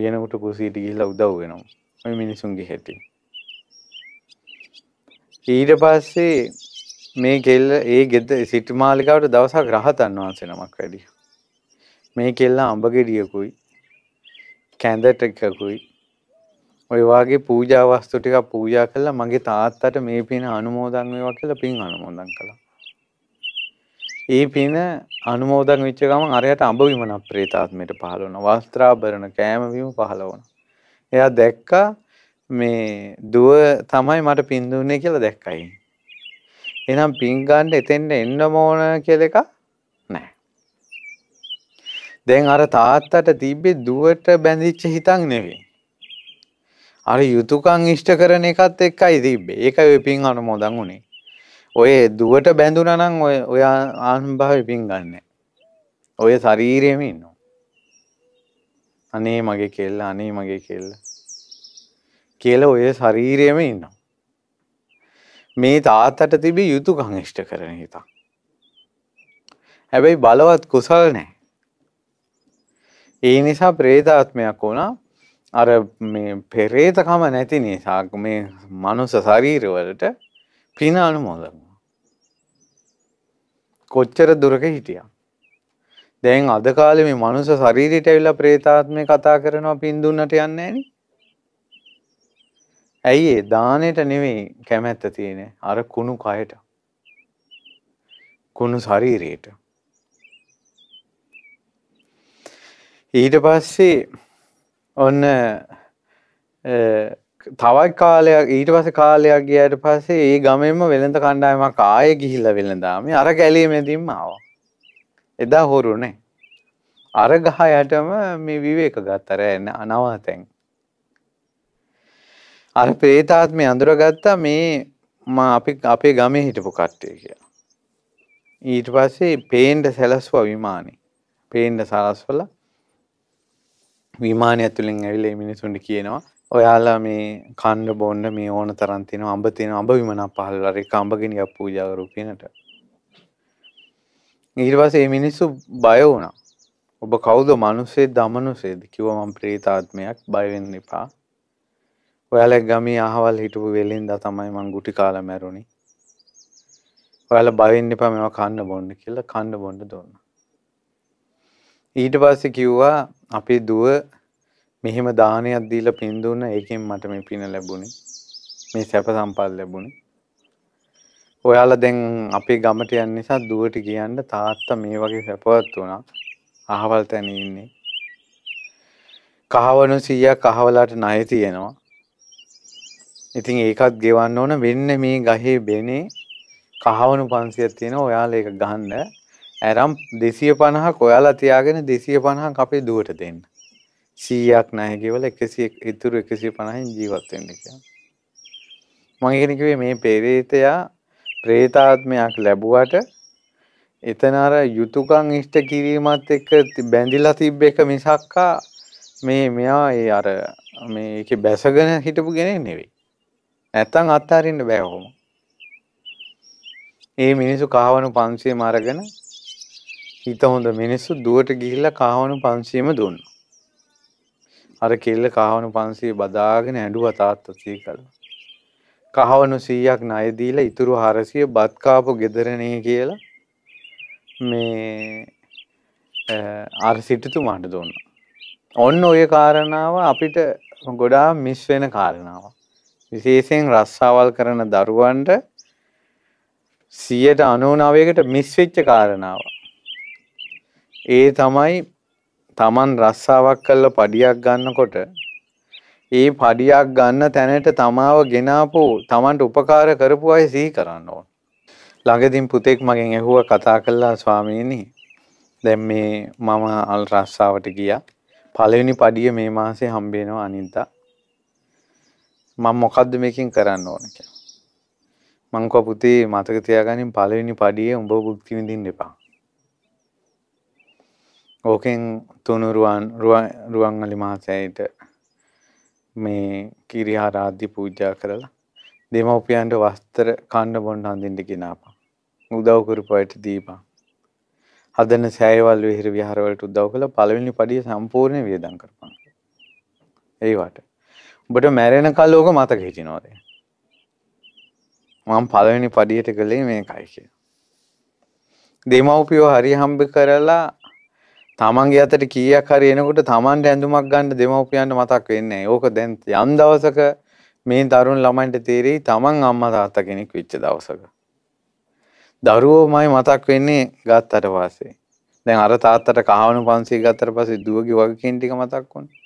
उयेन उट कुसीट गीला उदव वेनो ओय मिनिसुंगे हेती ඊට පස්සේ මේ කෙල්ල ඒ ගෙද සිට මාලිකාවට දවසක් රහතන් වහන්සේ නමක් වැඩි මේ කෙල්ල අඹ ගෙඩියකුයි කැඳටකකුයි ඔය වාගේ පූජා වස්තු ටික පූජා කළා. මගේ තාත්තට මේ පින අනුමෝදන් වේවා කියලා පින් අනුමෝදන් කළා. ඒ පින අනුමෝදන් වෙච්ච ගමන් අරයට අඹ විමන ප්‍රේතාත්මයට පහළ වුණා. වස්ත්‍රාභරණ කෑම බීම පහළ වුණා. එයා දැක්කා මේ දුව තමයි මට පින් දුන්නේ කියලා දැක්කයි. එහෙනම් පින් ගන්න එතෙන්ට එන්න ඕන කියලා එක නෑ. දැන් අර තාත්තට තිබ්බේ දුවට බැඳිච්ච හිතක් නෙවෙයි. අර යුතුයකම් ඉෂ්ට කරන එකත් එක්කයි තිබ්බේ. ඒකයි ඔය පින් අනුමෝදන් උනේ. ඔය දුවට බැඳුණා නම් ඔය ආත්මභාවේ පින් ගන්නෑ. ඔය ශරීරෙම ඉන්නවා. අනේ මගේ කෙල්ල අනේ මගේ කෙල්ල කියලා ඔය ශරීරෙම ඉන්නවා. මේ තාත්තට තිබ්බේ යුතුයකම් ඉෂ්ට කරන හිතක්. හැබැයි බලවත් කුසල් නෑ. ඒ නිසා ප්‍රේතාත්මයක් වුණා. අර මේ පෙරේතකම නැති නිසා මේ මනුස්ස ශරීර වලට පින අනුමෝදන් වුණා. කොච්චර දුරක හිටියා. දැන් අද කාලේ මේ මනුස්ස ශරීරයට ඇවිල්ලා ප්‍රේතාත්මේ කතා කරනවා පින් දුන්නට යන්නේ නැණි. ඇයි ඒ දානෙට නෙවෙයි කැමැත්ත තියෙන්නේ අර කුණු කයට. කුණු ශරීරයට. ඊට පස්සේ ඔන්න තවත් කාලයක් ඊට පස්සේ කාලයක් ගියාට පස්සේ ඒ ගමෙන්ම වෙළඳ කණ්ඩායමක් ආයේ ගිහිල්ලා වෙළඳාමේ අර කැලේ මෙදින්ම ආවා. එදා හොරුනේ අර ගහ යටම මේ විවේක ගත්ත අර අනවතෙන් අර ප්‍රේතාත්මේ අඳුරගත්තා මේ අපි අපේ ගමේ හිටපු කට්ටිය කියලා. ඊට පස්සේ පේන්න සැලසුවා විමානේ. පේන්න සාස්වල විමානය ඇතුළෙන් ඇවිල්ලා මිනිසුන්ට කියනවා ඔයාලා මේ කන්න බොන්න මේ ඕන තරම් තියෙනවා අඹ විමනක් පහළලා ඒක අඹ ගෙනියක් පූජා කරු පිනට. ඊට පස්සේ මේ මිනිස්සු බය වුණා. ඔබ කවුද මිනිස්සෙක්ද අමනුස්සෙක්ද කිව්වා මම ප්‍රේතාත්මයක් බය වෙන්න එපා. ඔයාලා ගමේ අහවල් හිටපු වෙලෙන්දා තමයි මං ගුටි කාලා මැරුණේ. ඔයාලා බය වෙන්න එපා මේවා කන්න බොන්න කියලා කන්න බොන්න දුන්නා. ඊට පස්සේ කිව්වා අපේ දුව මෙහෙම දානයක් දීලා පින් දුන්නා. ඒකෙන් මට මේ පින ලැබුණේ. මේ සැප සම්පත් ලැබුණේ. ඔයාලා දැන් අපේ ගමට යන නිසා දුවට කියන්න තාත්තා මේ වගේ සැපවත් වුණා. අහවල් තැන ඉන්නේ. කහවණු 100ක් අහවලට ණය තියෙනවා. ඉතින් ඒකත් ගෙවන්න ඕන. වෙන්නේ මේ ගහේ බෙනේ කහවණු 500ක් තියෙනවා. ඔයාලා ඒක ගහන්න. ඇරම් 250ක් ඔයාලා තියාගෙන 250ක් අපේ දුවට දෙන්න. 100ක් නැහැ කියලා 100 ඉතුරු 150න් ජීවත් වෙන්න කියලා. මම ඉගෙන කිව්වේ මේ පෙරේතයා ප්‍රේතාත්මයක් ලැබුවට එතන අර යුතුයකම් ඉෂ්ට කිරීමත් එක්ක බැඳිලා තිබ්බ එක මිසක් මේ මෙයා ඒ අර මේ ඒකේ බැසගෙන හිටපු කෙනෙක් නෙවෙයි. නැත්තම් අත්හරින්න බෑ කොහොම. මේ මිනිස්සු කහවණු 500 මාරගෙන හිත හොඳ මිනිස්සු දුවට ගිහිල්ලා කහවණු 500ම දුන්නා. අර කෙල්ල කහවණු 500 බදාගෙන ඇඬුවා තාත්තා සීකලා. කහවණු 100ක් ණය දීලා ඉතුරු 400 බත් කාපු ගෙදරනේ කියලා මේ අර සිටුතුමාට දුන්නා. ඔන්න ඔය කාරණාව අපිට ගොඩාක් මිස් වෙන කාරණාවක්. විශේෂයෙන් රස්සාවල් කරන දරුවන්ට 99%කට මිස් වෙච්ච කාරණාව. ඒ තමයි Taman රස්සාවක් කරලා පඩියක් ගන්නකොට ඒ පඩියක් ගන්න තැනට තමාව ගෙනාපු Tamanට උපකාර කරපු අය සිහි කරන්න ඕන. ළඟදී පුතෙක් මගෙන් ඇහුවා කතා කළා ස්වාමීනි දැන් මේ මම අල් රස්සාවට ගියා. පළවෙනි පඩිය මේ මාසේ හම්බ වෙනවා අනිද්දා. මම මොකද්ද මේකෙන් කරන්න ඕන කියලා. මං කව පුතේ මතක තියාගන්න පළවෙනි පඩියේ උඹ භුක්ති විඳින්න එපා. ඕකෙන් තුනුරුවන් රුවන්වැලි මහසෑයට මේ කිරිහාරාද්‍ය පූජා කරලා දෙමව්පියන්ට වස්ත්‍ර කන්න බොන්න හඳින්න ගෙනාපන්. උදව් කරපුවාට දීපන්. හදන සෑයවල විහෙර විහාරවලට උදව් කළා පළවෙනි පඩිය සම්පූර්ණ වියදම් කරපන්. ඒ වට උඹට මැරෙන කල් ඕක මතක හිටිනවද? මම පළවෙනි පඩියට ගලේ මේකයි කියලා. දෙමව්පියෝ හරි හම්බ කරලා තමන්ගේ අතට කීයක් හරි එනකොට තමන්ට ඇඳුමක් ගන්න දෙමව්පියන්ට මතක් වෙන්නේ නැහැ. ඕක දැන් යම් දවසක මේ තරුණ ළමයින්ට තේරෙයි තමන් අම්මා තාත්තා කෙනෙක් වෙච්ච දවසක. දරුවෝමයි මතක් වෙන්නේ ගත්තට පස්සේ. දැන් අර තාත්තට කහවණු 500 ගත්තට පස්සේ දුවගේ වගකීම් ටික මතක් වුණා.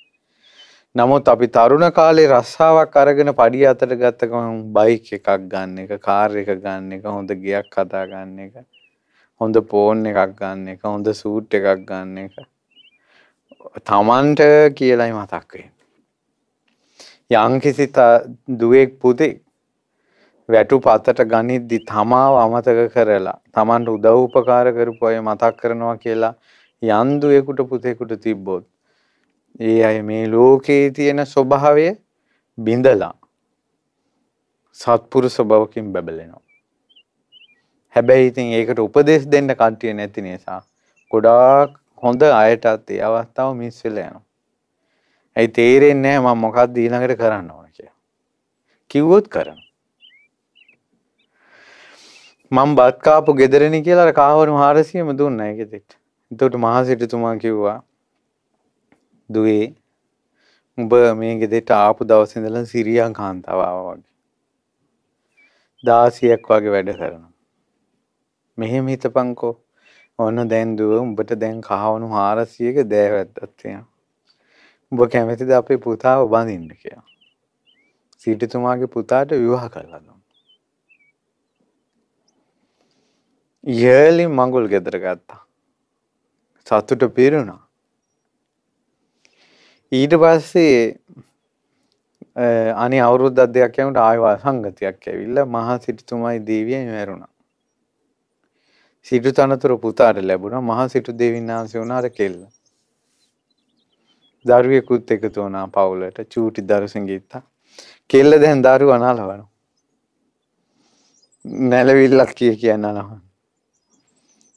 නමුත් අපි තරුණ කාලේ රස්සාවක් අරගෙන පඩිය අතට ගත්ත ගමන් බයික් එකක් ගන්න එක, කාර් එකක් ගන්න එක, හොඳ ගෙයක් හදා ගන්න එක, හොඳ ෆෝන් එකක් ගන්න එක, හොඳ සූට් එකක් ගන්න එක තමන්ට කියලායි මතක් වෙන්නේ. යම්කිසි දුවෙක් පුතේ වැටු පතට ගනිද්දි තමාව අමතක කරලා තමන්ට උදව් උපකාර කරපු අය මතක් කරනවා කියලා යම් දුවෙකුට පුතේකට තිබ්බොත් ඒ අය මේ ලෝකයේ තියෙන ස්වභාවය බිඳලා සත්පුරුෂ ස්වභාවකින් බබලෙනවා. හැබැයි ඉතින් ඒකට උපදෙස් දෙන්න කට්ටිය නැති නිසා ගොඩාක් හොඳ අයටත් ඒ අවස්ථාව මිස් වෙලා යනවා. ඒ තේරෙන්නේ නැහැ මම මොකක්ද ඊළඟට කරන්න ඕන කියලා. කිව්වොත් කරනවා. මම බත් කාපු ගෙදරනේ කියලා අර කාවරු 400ම දුන්නා ඒකෙදෙට. එතකොට මහසිටුතුමා කිව්වා දුවේ උඹ මේ ගෙදෙට ආපු දවස් ඉඳලා සිරියන් කාන්තාව ආවා වගේ 16ක් වගේ වැඩ කරනවා මෙහෙම හිතපන්කෝ ඕන දැන් දුව උඹට දැන් කහවණු 400ක දෑවැද්දක් තියෙනවා උඹ කැමතිද අපේ පුතාව බඳින්න කියලා සීටුතුමාගේ පුතාට විවාහ කරලා දුන්නා යෑලි මඟුල් ගෙදර ගත්තා සතුට පිරුණා ඊට පස්සේ අනේ අවුරුද්දක් දෙකක් යනකොට ආයෙ සංගතියක් ඇවිල්ලා මහා සිටුතුමයි දේවියන් වැරුණා. සිටු තනතුර පුතාට ලැබුණා. මහා සිටු දේවියන් ආංශේ වුණා අර කෙල්ල. දරුවෙකුත් එකතු වුණා පවුලට. චූටි දරුසංගීතා. කෙල්ල දැන් දරුවා නලවනවා. නැලවිල්ලක් කියන නලවනවා.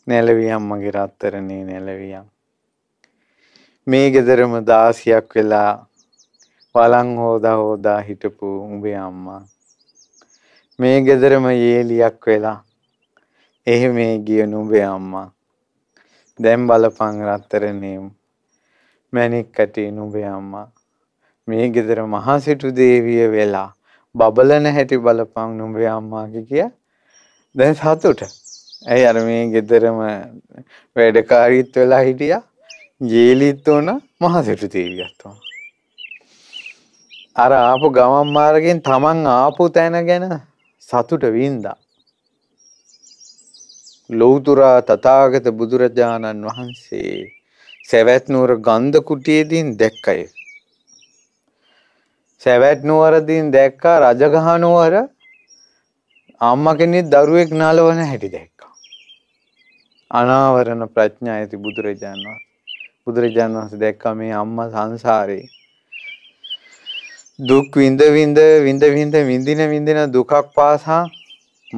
නැලවියම් මගේ රත්තරනේ නැලවියම්. මේ ගෙදරම 16ක් වෙලා වළං හොදා හොදා හිටපු උඹේ අම්මා මේ ගෙදරම යේලියක් වෙලා එහෙම ගිය නුඹේ අම්මා දැන් බලපං රත්තරනේ මැණික් කටේ නුඹේ අම්මා මේ ගෙදර මහසිටු දේවිය වෙලා බබලන හැටි බලපං නුඹේ අම්මාගේ කිය දැන් සතුට ඇයි අර මේ ගෙදරම වැඩකාරීත් වෙලා හිටියා ජීලිත් උන මහසිටු දේවියත් උන අර ආපු ගමන් මාර්ගෙන් Taman ආපු තැන ගැන සතුට වින්දා ලෞතුරා තථාගත බුදුරජාණන් වහන්සේ සවැත් නුවර ගන්ධ කුටියේදීන් දැක්කය සවැත් නුවරදීන් දැක්කා රජගහ නුවර අම්මා කෙනෙක් දරුවෙක් නාලවන හැටි දැක්කා අනාවරණ ප්‍රඥායති බුදුරජාණන් වහන්සේ බුදුරජාණන් වහන්සේ දැක්කා මේ අම්මා සංසාරේ දුක් විඳ විඳ දුකක් පාසා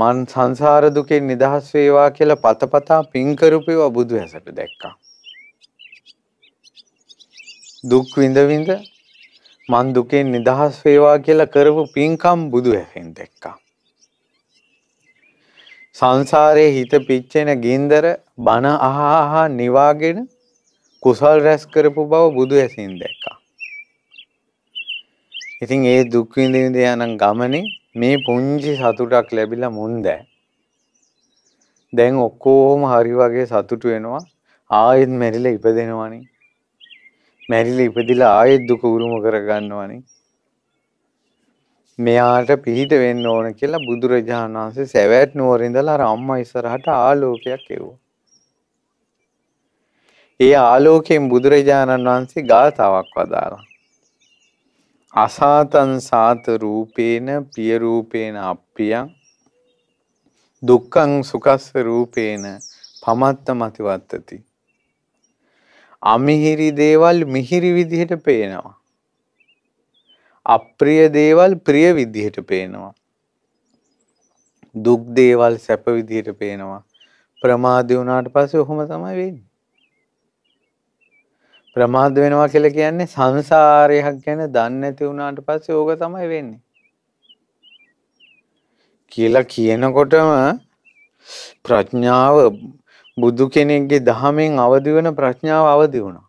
මන් සංසාර දුකෙන් නිදහස් වේවා කියලා පතපතා පින් කරූපේවා බුදු හැසට දැක්කා. දුක් විඳ විඳ මන් දුකෙන් නිදහස් වේවා කියලා කරපු පින්කම් බුදු හැසෙන් දැක්කා. සංසාරේ හිත පිච්චෙන ගින්දර බන අහහා නිවාගෙන කුසල් රැස් කරපු බව බුදු හැසෙන් දැක්කා. ඉතින් ඒ දුක් විඳ විඳ යන ගමනේ මේ පුංචි සතුටක් ලැබිලා මුන්ද දැන් ඔක්කොම හරි වගේ සතුටු වෙනවා. ආයෙත් මැරිලා ඉපදෙනවනේ, මැරිලා ඉපදිලා ආයෙත් දුක උරුම කරගන්නවනේ. මෙයාට පිහිට වෙන්න ඕන කියලා බුදුරජාණන් වහන්සේ සවැත් නුවර ඉඳලා අර අම්මා ඉස්සරහට ආලෝකයක් එවුවා. ඒ ආලෝකයෙන් බුදුරජාණන් වහන්සේ ගාථාවක් වදාළා. අසාතන් සාත රූපේන පිය රූපේන අප්පියං දුක්ඛං සුඛස්ස රූපේන පමත්ත මතිවත්තති. අමිහිරි දේවල් මිහිරි විදිහට පේනවා, අප්‍රිය දේවල් ප්‍රිය විදිහට පේනවා, දුක් දේවල් සැප විදිහට පේනවා. ප්‍රමාද වුණාට පස්සේ ඔහොම තමයි වෙන්නේ. ප්‍රමාද වෙනවා කියලා කියන්නේ සංසාරයක් ගැන දන්නේ නැති වුණාට පස්සේ ඕක තමයි වෙන්නේ කියලා කියනකොටම ප්‍රඥාව, බුදු කෙනෙක්ගේ දහමෙන් අවදි වෙන ප්‍රඥාව අවදි වුණා.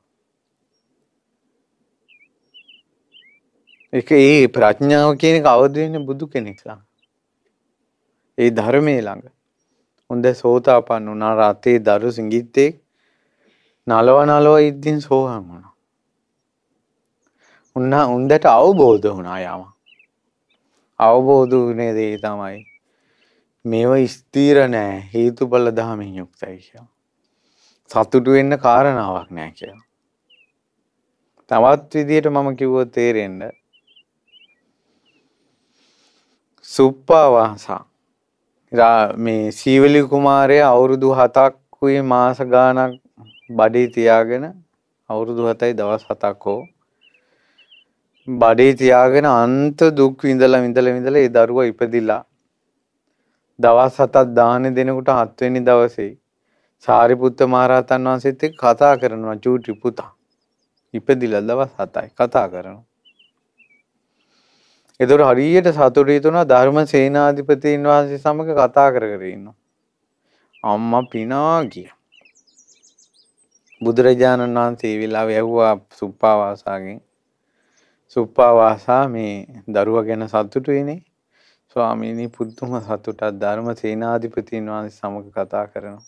ඒකේ ප්‍රඥාව කියන එක අවදි වෙන්නේ බුදු කෙනෙක් ළඟ, ඒ ධර්මයේ ළඟ. හොඳ සෝතාපන්න වුණා. රාතේ දරු සිඟිත්තේ නලව ඉද්දින් සෝහන් වුණා. උන්දට අවබෝධ වුණා යාම. අවබෝධ වුණේ දේ තමයි මේව ස්ථීර නෑ, හේතුඵල ධමයෙන් යුක්තයි කියලා. සතුටු වෙන්න කාරණාවක් නෑ කියලා. තවත් විදියට මම කිව්වොත් තේරෙන්න, සුප්පවාස මේ සීවලි කුමාරයා අවුරුදු 7ක් වගේ මාස ගානක් බඩේ තියාගෙන, අවුරුදු 7යි දවස් 7ක් ඕ බඩේ තියාගෙන අන්ත දුක් විඳලා ඒ දරුවා ඉපදිලා දවස් 7ක් දාහනේ දෙනකොට 7 වෙනි දවසේ සාරිපුත්ත මහරහතන් වහන්සේත් එක්ක කතා කරනවා. චූටි පුතා ඉපදිලා දවස් 7යි කතා කරනවා. ඒතර හරියට සතුටුයි තුනා ධර්ම සේනාධිපතින් වහන්සේ සමග කතා කර ඉන්නවා. අම්මා පිනා ගියා. බුදුරජාණන් වහන්සේ විලාව යවුවා සුප්පාවාසාගෙන්. සුප්පාවාසා මේ දරුවා ගැන සතුටුයිනේ. ස්වාමීනි පුදුම සතුටක්, ධර්ම සේනාධිපතින් වහන්සේ සමග කතා කරනවා.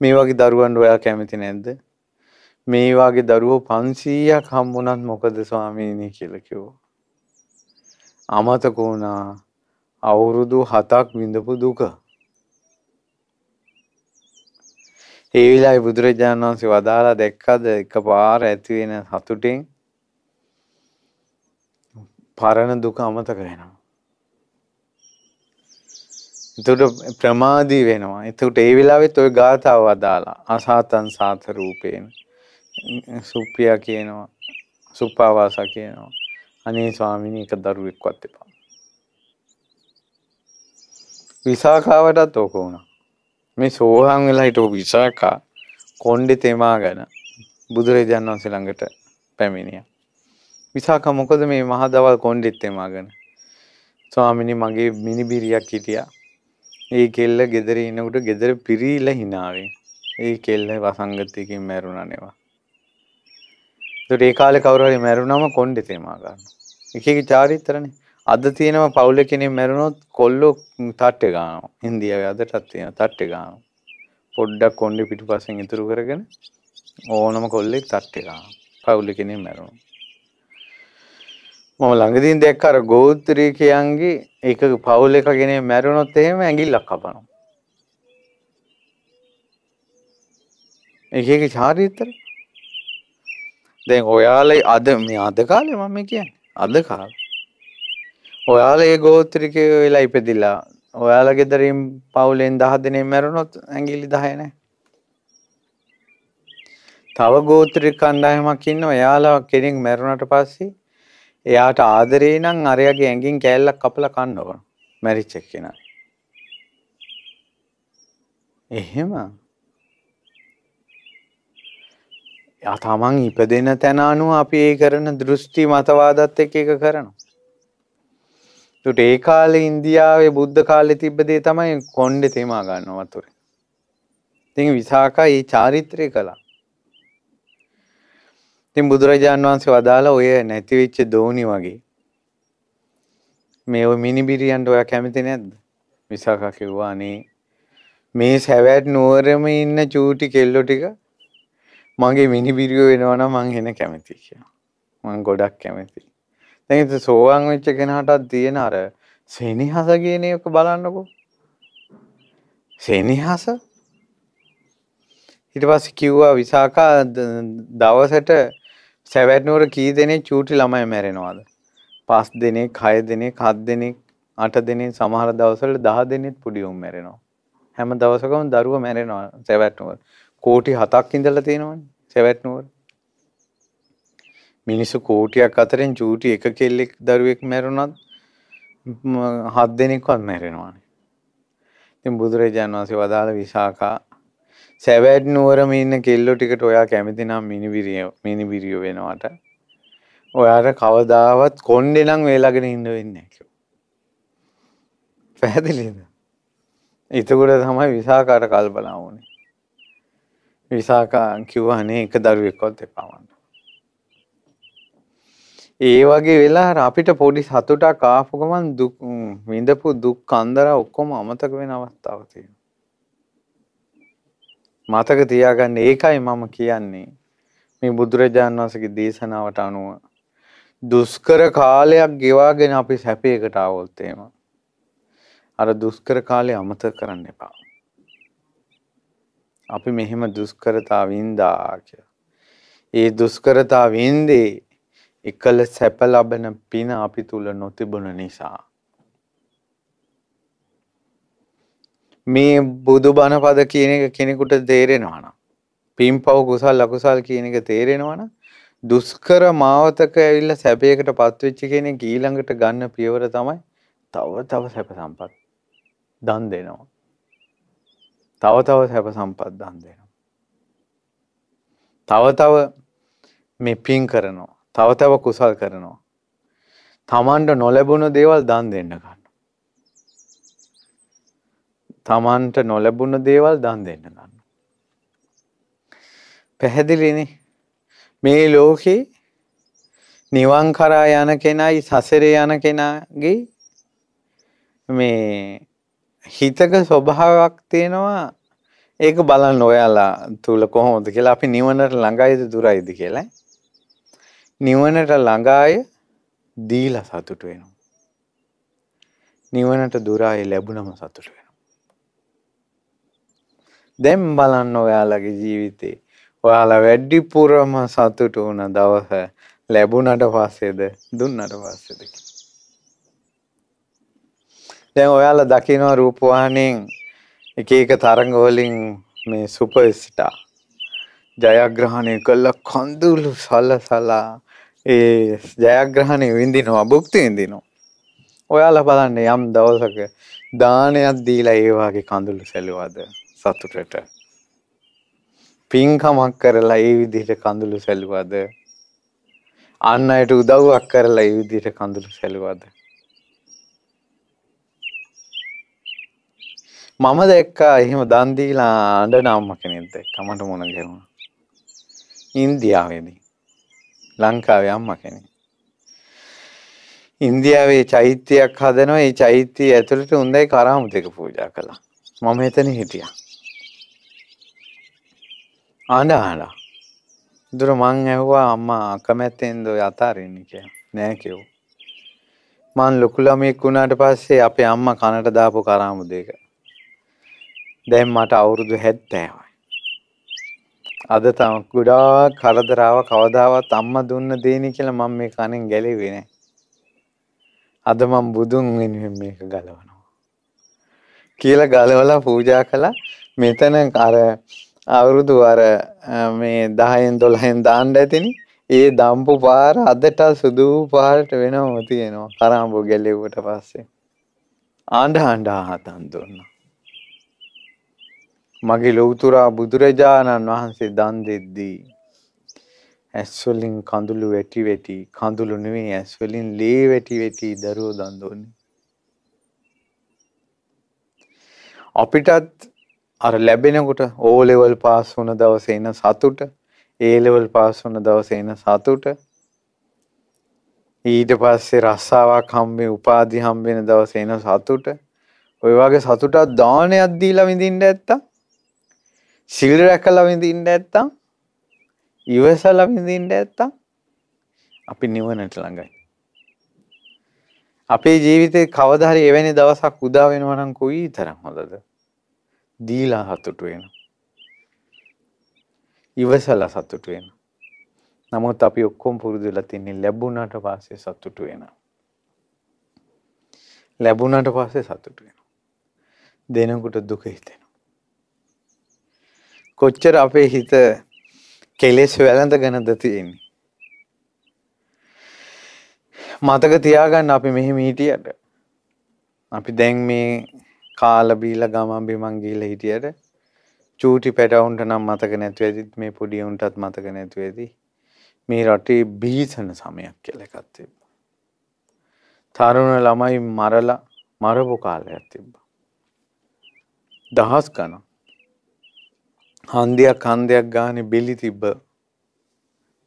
මේ වගේ දරුවන් ඔයා කැමති නැද්ද? මේ වගේ දරුවෝ 500ක් හම්බුණත් මොකද ස්වාමීනි කියලා කිව්වා. අමතක වුණා අවුරුදු 7ක් විඳපු දුක. ඒ විලායි බුදුරජාණන් වහන්සේ වදාලා දැක්කද එකපාර ඇති වෙන සතුටින් පරණ දුක අමතක වෙනවා. ඒකට ප්‍රමාදී වෙනවා. ඒකට ඒ විලාවෙත් ওই ගාථාව වදාලා අසාතං සාත රූපේන සුප්පියා කියනවා, සුප්පාවාස කියනවා. අනේ ස්වාමීනි එක දරුවෙක්වත් එපා. විසාකාවටත් ඕක වුණා. මේ සෝහන් වෙලා හිටපු විසාකා කොණ්ඩේ තෙමාගෙන බුදුරජාණන් වහන්සේ ළඟට පැමිණියා. විසාකා මොකද මේ මහ දවල් කොණ්ඩේ තෙමාගෙන? ස්වාමීනි මගේ මිනිබිරියක් හිටියා. ඒ කෙල්ල ගෙදර ඉනකොට ගෙදර පිරීලා hinaවේ. ඒ කෙල්ල වසංගතයකින් මැරුණා නේවා. ඒතර ඒ කාලේ කවුරු හරි මැරුණාම කොණ්ඩේ තෙමා ගන්නවා. එක එක චාරිත්‍රනේ. අද තියෙනවා පවුල කෙනෙක් මැරුණොත් කොල්ලෝ තට්ටේ ගන්නවා. ඉන්දියාවේ අදටත් තියෙනවා තට්ටේ ගන්නවා. පොඩ්ඩක් කොණ්ඩේ පිටුපස්සෙන් ඉතුරු කරගෙන ඕනම කොල්ලෙක් තට්ටේ ගන්නවා. පවුල කෙනෙක් මැරුණොත්. මම ළඟදීන් දැක්ක අර ගෝත්‍රිකයන්ගේ එක පවුල එක කෙනෙක් මැරුණොත් එහෙම ඇඟිල්ලක් කපනවා. ඒකේ චාරිත්‍ර. දැන් ඔයාලා අද කාලේ මම කියන්නේ අද කාලේ ඔයාලගේ ගෝත්‍රිකය වෙලා ඉපදිලා ඔයාලා ගෙදරින් පවුලෙන් 10 දෙනෙක් මැරුණොත් ඇඟිලි 10 නෑ. තව ගෝත්‍රික කණ්ඩායමක් ඉන්නවා. එයාලා කෙනෙක් මැරුණාට පස්සේ එයාට ආදරේ නම් අරයාගේ ඇඟින් කෑල්ලක් කපලා කන්න ඕන. මැරිච්ච කෙනා. එහෙම යා තමන් ඉපදෙන තැන අනුව අපි ඒ කරන දෘෂ්ටි මතවාදත් එක්ක එක කරනවා. ඒකට ඒ කාලේ ඉන්දියාවේ බුද්ධ කාලේ තිබ්බ දේ තමයි කොණ්ඩේ තේමා ගන්නවා වතුරේ. ඉතින් විසාකා මේ චාරිත්‍රය කළා. ඉතින් බුදුරජාණන් වහන්සේ වදාලා ඔය නැති වෙච්ච දෝණි වගේ මේ ඔය මිනිබිරියන්ට ඔයා කැමති නැද්ද? විසාකා කිව්වා අනේ මේ සැවැත් නුවරම ඉන්න චූටි කෙල්ලෝ ටික මගේ මිනිබිරියෝ වෙනවා නම් මං එන කැමතියි කියලා. මං ගොඩක් කැමතියි. දැන් ඉත සෝවාන් වෙච්ච කෙනාටත් තියෙන අර සෙනෙහස කියන එක බලන්නකෝ. සෙනෙහස. ඊට පස්සේ කිව්වා විසාකා දවසට සැවැත් නුවර කී දෙනෙක් චූටි ළමයි මැරෙනවද? 5 දෙනෙක්, 6 දෙනෙක්, 7 දෙනෙක්, 8 දෙනෙක්, සමහර දවස්වල 10 දෙනෙක් පොඩි උන් මැරෙනවා. හැම දවසකම දරුවා මැරෙනවා සැවැත් නුවර. කෝටි 7ක් ඉඳලා තියෙනවනේ සැවැත් නුවර. මිනිස්සු කෝටියක් අතරින් චූටි එක කෙල්ලෙක් දරුවෙක් මැරුණත් 7 දෙනෙක්වත් මැරෙනවානේ. ඉතින් බුදුරජාණන් වහන්සේ වදාළ විසාකා සැවැත් නුවරම ඉන්න කෙල්ලෝ ටිකට ඔයා කැමති නම් මිනිබිරියෝ වෙනවට ඔයාට කවදාවත් කොණ්ඩේ නම් වේලාගෙන ඉන්න වෙන්නේ නැහැ කියලා. පැහැදිලිද? එතකොට තමයි විසාකාට කල්පනා වුනේ. විසාකා කිව්වා නේ එක දරුවෙක්වත් එපාවන්න. ඒ වගේ වෙලාවට අපිට පොඩි සතුටක් ආපු ගමන් දුක් විඳපු දුක් කන්දර ඔක්කොම අමතක වෙන අවස්ථාවක් තියෙනවා. මතක තියාගන්න. ඒකයි මම කියන්නේ මේ බුදුරජාණන් වහන්සේගේ දේශනාවට අනුව දුෂ්කර කාලයක් ගෙවාගෙන අපි සැපයකට આવොත් එහෙම අර දුෂ්කර කාලේ අමතක කරන්න එපා. අපි මෙහෙම දුෂ්කරතාවින්දා කියලා. ඒ දුෂ්කරතාවින්දී එකල සැප ලබන පින අපි තුල නොතිබුණ නිසා. මේ බුදුබණ පද කියන එක කෙනෙකුට තේරෙනවා නම් පින්පව කුසල් අකුසල් කියන එක තේරෙනවා නම් දුෂ්කර මාවතක ඇවිල්ලා සැපයකටපත් වෙච්ච කෙනෙක් ඊළඟට ගන්න පියවර තමයි තව තව සැප සම්පත් දන් දෙනවා. තව තව සැප සම්පත් දන් දෙනවා. තව තව මේ පින් කරනවා. තව තව කුසල් කරනවා. තමන්ට නොලැබුණ දේවල් දන් දෙන්න ගන්නවා. තමන්ට නොලැබුණ දේවල් දන් දෙන්න ගන්නවා. පැහැදිලිනේ? මේ ලෝකේ නිවන් කරා යන කෙනයි සසරේ යන කෙනාගේ මේ හිතක ස්වභාවයක් තියෙනවා. ඒක බලන්න ඔයාලා තුල කොහොමද කියලා. අපි නිවනට ළඟයිද දුරයිද කියලා. නිවනට ළඟාය දීලා සතුට වෙනවා. නිවනට දුරයි ලැබුණම සතුට වෙනවා. දැන් බලන්න ඔයාලගේ ජීවිතේ ඔයාලා වැඩිපුරම සතුට වුණ දවස ලැබුණට පස්සේද දුන්නට පස්සේද කියලා. දැන් ඔයාලා දකිනවා රූපවාහිනියෙන් එක එක තරංග වලින් මේ සුපර් ස්ටාර් ජයග්‍රහණය කළ කඳුළු සලසලා ඒ ජයග්‍රහණය විඳිනවා භුක්ති විඳිනවා. ඔයාලා බලන්න යම් දවසක දානයක් දීලා ඒ වගේ කඳුළු සැලුවාද සතුටට? පින්කමක් කරලා ඒ විදිහට කඳුළු සැලුවාද? අන් අයට උදව්වක් කරලා ඒ විදිහට කඳුළු සැලුවාද? මම දැක්කා එහෙම දන් දීලා අඬන අම්ම කෙනෙක් දැක්කා. මට මොන ගැහුණා. ඉන්දියාවේදී ලංකාවේ අම්ම කෙනෙක්. ඉන්දියාවේ චෛත්‍යයක් හදනවා. ඒ චෛත්‍යය ඇතුළට උන්දයි කරාමුතේක පූජා කළා. මම එතන හිටියා. අඬනවා. දුර මං ඇහුවා අම්මා කැමැත්තෙන්ද ඔය අතාරින්නේ කියලා. නෑ කිව්වා. මං ලොකු ළමෙක් වුණාට පස්සේ අපේ අම්මා කනට දාපු කරාමුතේක දැන් මට අවුරුදු 70යි. අද තම ගොඩාක් කරදරාව කවදාවත් අම්මා දුන්න දෙන්නේ කියලා මම මේ කණෙන් ගැලෙන්නේ නැහැ. අද මම බුදුන් වෙනුවෙන් මේක ගලවනවා කියලා ගලවලා පූජා කළා. මෙතන අර අවුරුදු අර මේ 10න් 12න් දාන්න ඇතිනේ. ඒ දම්පු පාර අදට සුදු පාරට වෙනවම තියෙනවා. කරාඹෝ ගැලෙව්වට පස්සේ ආණ්ඩ ආණ්ඩ ආතන් දුන්නා. මගේ ලෞතර බුදුරජාණන් වහන්සේ දන් දෙද්දී ඇස් වලින් කඳුළු වැටි වැටි, කඳුළු නෙවෙයි ඇස් වලින් ලේ වැටි වැටි දරුවෝ දන් දෝන්නේ. අපිටත් අර ලැබෙනකොට O level pass වුණ දවසේ ඉන සතුට, A level pass වුණ දවසේ ඉන සතුට, ඊට පස්සේ රස්සාවක් හම්බේ උපාධි හම්බ වෙන දවසේ ඉන සතුට, ඔය වගේ සතුටක් දානයක් දීලා විඳින්න නැත්තම්, සිල් රැකලා විඳින්න නැත්තම්, ඉවසලා විඳින්න නැත්තම් අපි නිවනට ළඟයි. අපේ ජීවිතේ කවදා හරි එවැනි දවසක් උදා වෙනවා නම් කොයිතරම් හොඳද? දීලා සතුටු වෙනවා, ඉවසලා සතුටු වෙනවා. නමුත් අපි ඔක්කොම පුරුදු වෙලා තින්නේ ලැබුණාට පස්සේ සතුටු වෙනවා. ලැබුණාට පස්සේ සතුටු වෙනවා. දෙනකොට දුක හිතෙනවා. කොච්චර අපේ හිත කෙලෙස් වැළඳගෙනද තියෙන්නේ. මතක තියාගන්න අපි මෙහෙම හිටියට, අපි දැන් මේ කාලා බීලා ගමන් බිමන් ගිහලා හිටියට චූටි පැටවුන්ට නම් මතක නැතුව ඇති, මේ පොඩි උන්ටත් මතක නැතුව ඇති. මේ රටේ බීසන සමයක් කියලා එකක් තිබ්බා. තරුණ ළමයි මරලා මරපු කාලයක් තිබ්බා. දහස් ගණන්. හන්දියක් ගානේ බෙලි තිබ්බ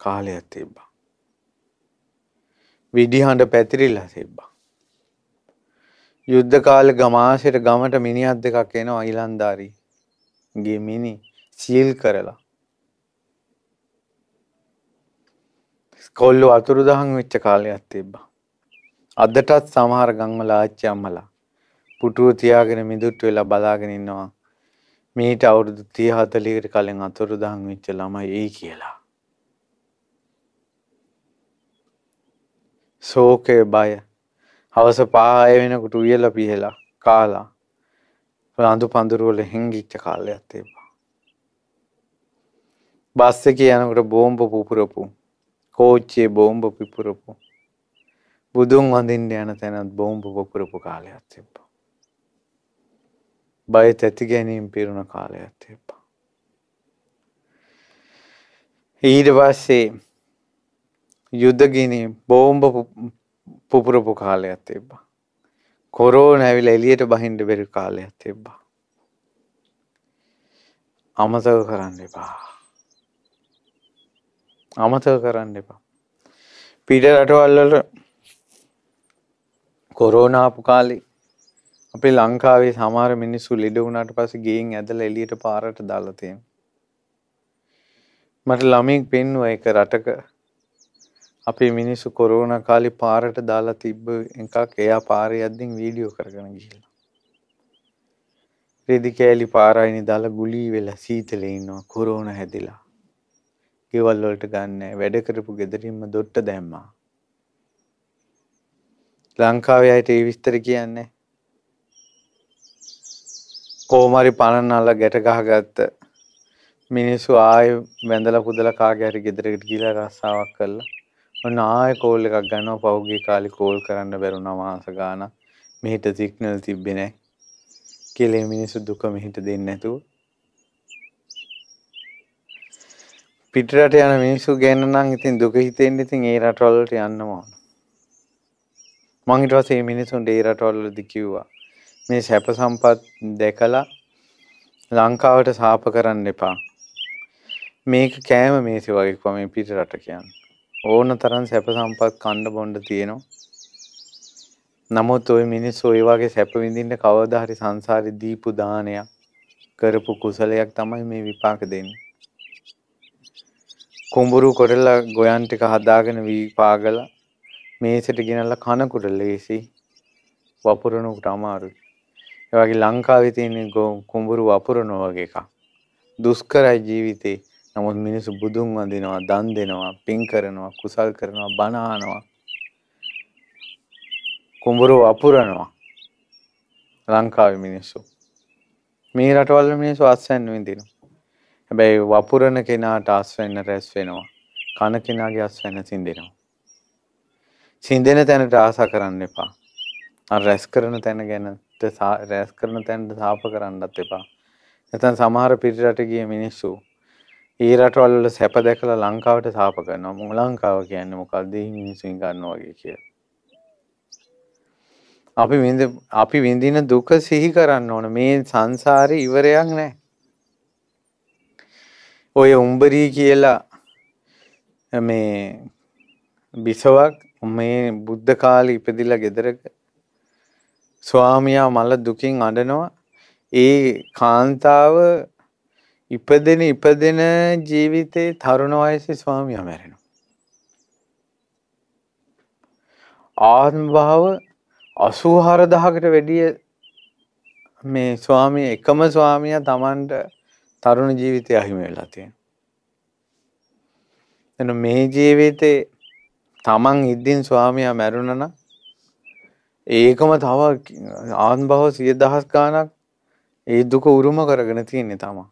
කාලයක් තිබ්බා. විදි හඬ පැතිරිලා තිබ්බා. යුද්ධ කාලේ ගමාශයට ගමට මිනිහක් දෙකක් එනවා ඊලන්දාරි. ගේ මිනි සීල් කරලා කොල්ලෝ අතුරු දහන් වෙච්ච කාලයක් තිබ්බා. අදටත් සමහර ගම්වල ආච්චි අම්මලා පුටුව තියාගෙන මිදුට්ට වෙලා බලාගෙන ඉන්නවා. මේට අවුරුදු 30 40කට කලින් අතුරු දහන් වෙච්ච ළමයි එයි කියලා. ශෝකේ බය. හවස 5 වෙනකොට උයලා පිහලා කාලා රාඳු පඳුරු වල හැංගිච්ච කාලයක් තිබ්බා. බස් එකේ යනකොට බෝම්බ පුපුරපු, කෝච්චියේ බෝම්බ පුපුරපු, බුදුන් වඳින්න යන තැනත් බෝම්බ පුපුරපු කාලයක් තිබ්බා. බය තැති ගැනීම පිරුණ කාලයක් තිබ්බා. ඊට පස්සේ යුද ගිනේ බෝම්බ පුපුරපු කාලයක් තිබ්බා. කොරෝනා ඇවිල්ලා එළියට බහින්න බැරි කාලයක් තිබ්බා. අමතක කරන්න එපා. අමතක කරන්න එපා. පිට රටවල් වල කොරෝනා ආපු කාලේ අපේ ලංකාවේ සමහර මිනිස්සු ළඩ වුණාට පස්සේ ගෙයින් ඇදලා එළියට පාරට දාලා තියෙනවා. මට ළමෙක් පෙන්නුවා එක රටක අපේ මිනිස්සු කොරෝනා කාලේ පාරට දාලා තිබ්බ එකක්. එයා පාරේ යද්දී වීඩියෝ කරගෙන ගිහිල්ලා. රෙදි කෑලි පාරයිනේ දාලා ගුලි වෙලා සීතලේ ඉන්නවා කොරෝනා හැදිලා. ගෙවල් වලට ගන්නෑ, වැඩ කරපු ගෙදරින්ම දොට්ට දැම්මා. ලංකාවේ අයට ඒ විස්තර කියන්නේ කොහොමරි පණන්නාලා ගැට ගහගත්ත මිනිස්සු ආයේ වැඳලා කුදලා කාගේ හරි ගෙදරකට ගිහලා රස්සාවක් කළා. ඔන්න ආයේ කෝල් එකක් ගන්නවා. පහුගිය කාලේ කෝල් කරන්න බැරුණා මාස ගාණක්. මෙහෙට සිග්නල් තිබ්බේ නෑ කියලා මිනිස්සු දුක මෙහෙට දෙන්නේ නැතුව පිටරට යන මිනිස්සු ගැන නම් ඉතින් දුක හිතෙන්නේ. ඉතින් ඒ රටවල් වලට යන්න ඕන. මම ඊට පස්සේ මේ මිනිස්සුන්ට ඒ රටවල් වලදී කිව්වා මේ සැප සම්පත් දැකලා ලංකාවට සාප කරන්න එපා. මේක කෑම මේසෙ වගේ කොහොම මේ පිටරට කියන්නේ. ඕන තරම් සැප සම්පත් කන්න බොන්න තියෙනවා. නමුත් ওই මිනිස්සු ඒ වගේ සැප විඳින්න කවදා හරි සංසාරේ දීපු දානයක්, කරපු කුසලයක් තමයි මේ විපාක දෙන්නේ. කුඹුරු කොටලා ගොයන් ටික හදාගෙන විපාගලා මේසෙට ගෙනල්ලා කනකුට ලේසි, වපුරනකට අමාරුයි. ඒ වගේ ලංකාවේ තියෙන කුඹුරු වපුරන වගේ එකක්. දුෂ්කරයි ජීවිතේ. නමුත් මිනිස්සු බුදුන් වඳිනවා, දන් දෙනවා, පින් කරනවා, කුසල් කරනවා, බණ අහනවා. කුඹුරු වපුරනවා ලංකාවේ මිනිස්සු. මේ රටවල මිනිස්සු ආසන්න විඳිනවා. හැබැයි වපුරන කෙනාට ආස්වැන්න රැස් වෙනවා. කන කෙනාගේ ආස්වැන්න සිඳෙනවා. සිඳෙන තැනට ආසා කරන්න එපා. අර රැස් කරන තැන ගැන, රැස් කරන තැනට සාප කරන්නත් එපා. නැත්නම් සමහර පිටරට ගිය මිනිස්සු ඒ රටවල වල සැප දැකලා ලංකාවට සාප කරනවා. මො ලංකාව කියන්නේ මොකද්ද? මේ මිනිස්සුන් ගන්නවා වගේ කියලා. අපි විඳින දුක සිහි කරන්න ඕන. මේ සංසාරේ ඉවරයක් නැහැ. ඔය උඹරි කියලා මේ බිසවක් මේ බුද්ධ කාලේ ඉපදිලා ගෙදරක ස්වාමියා මල දුකින් අඬනවා. ඒ කාන්තාව ඉපදෙන ජීවිතේ තරුණ වයසේ ස්වාමියා මැරෙනවා. ආත්ම භාව 84000කට වැඩිය මේ ස්වාමියා එකම ස්වාමියා Tamanට තරුණ ජීවිතය අහිමි වෙලා තියෙනවා. එන මේ ජීවිතේ Taman ඉදින් ස්වාමියා මැරුණා නම් ඒකම තව ආත්ම භාව 100000 ගාණක් ඒ දුක උරුම කරගෙන තියෙන්නේ තමා.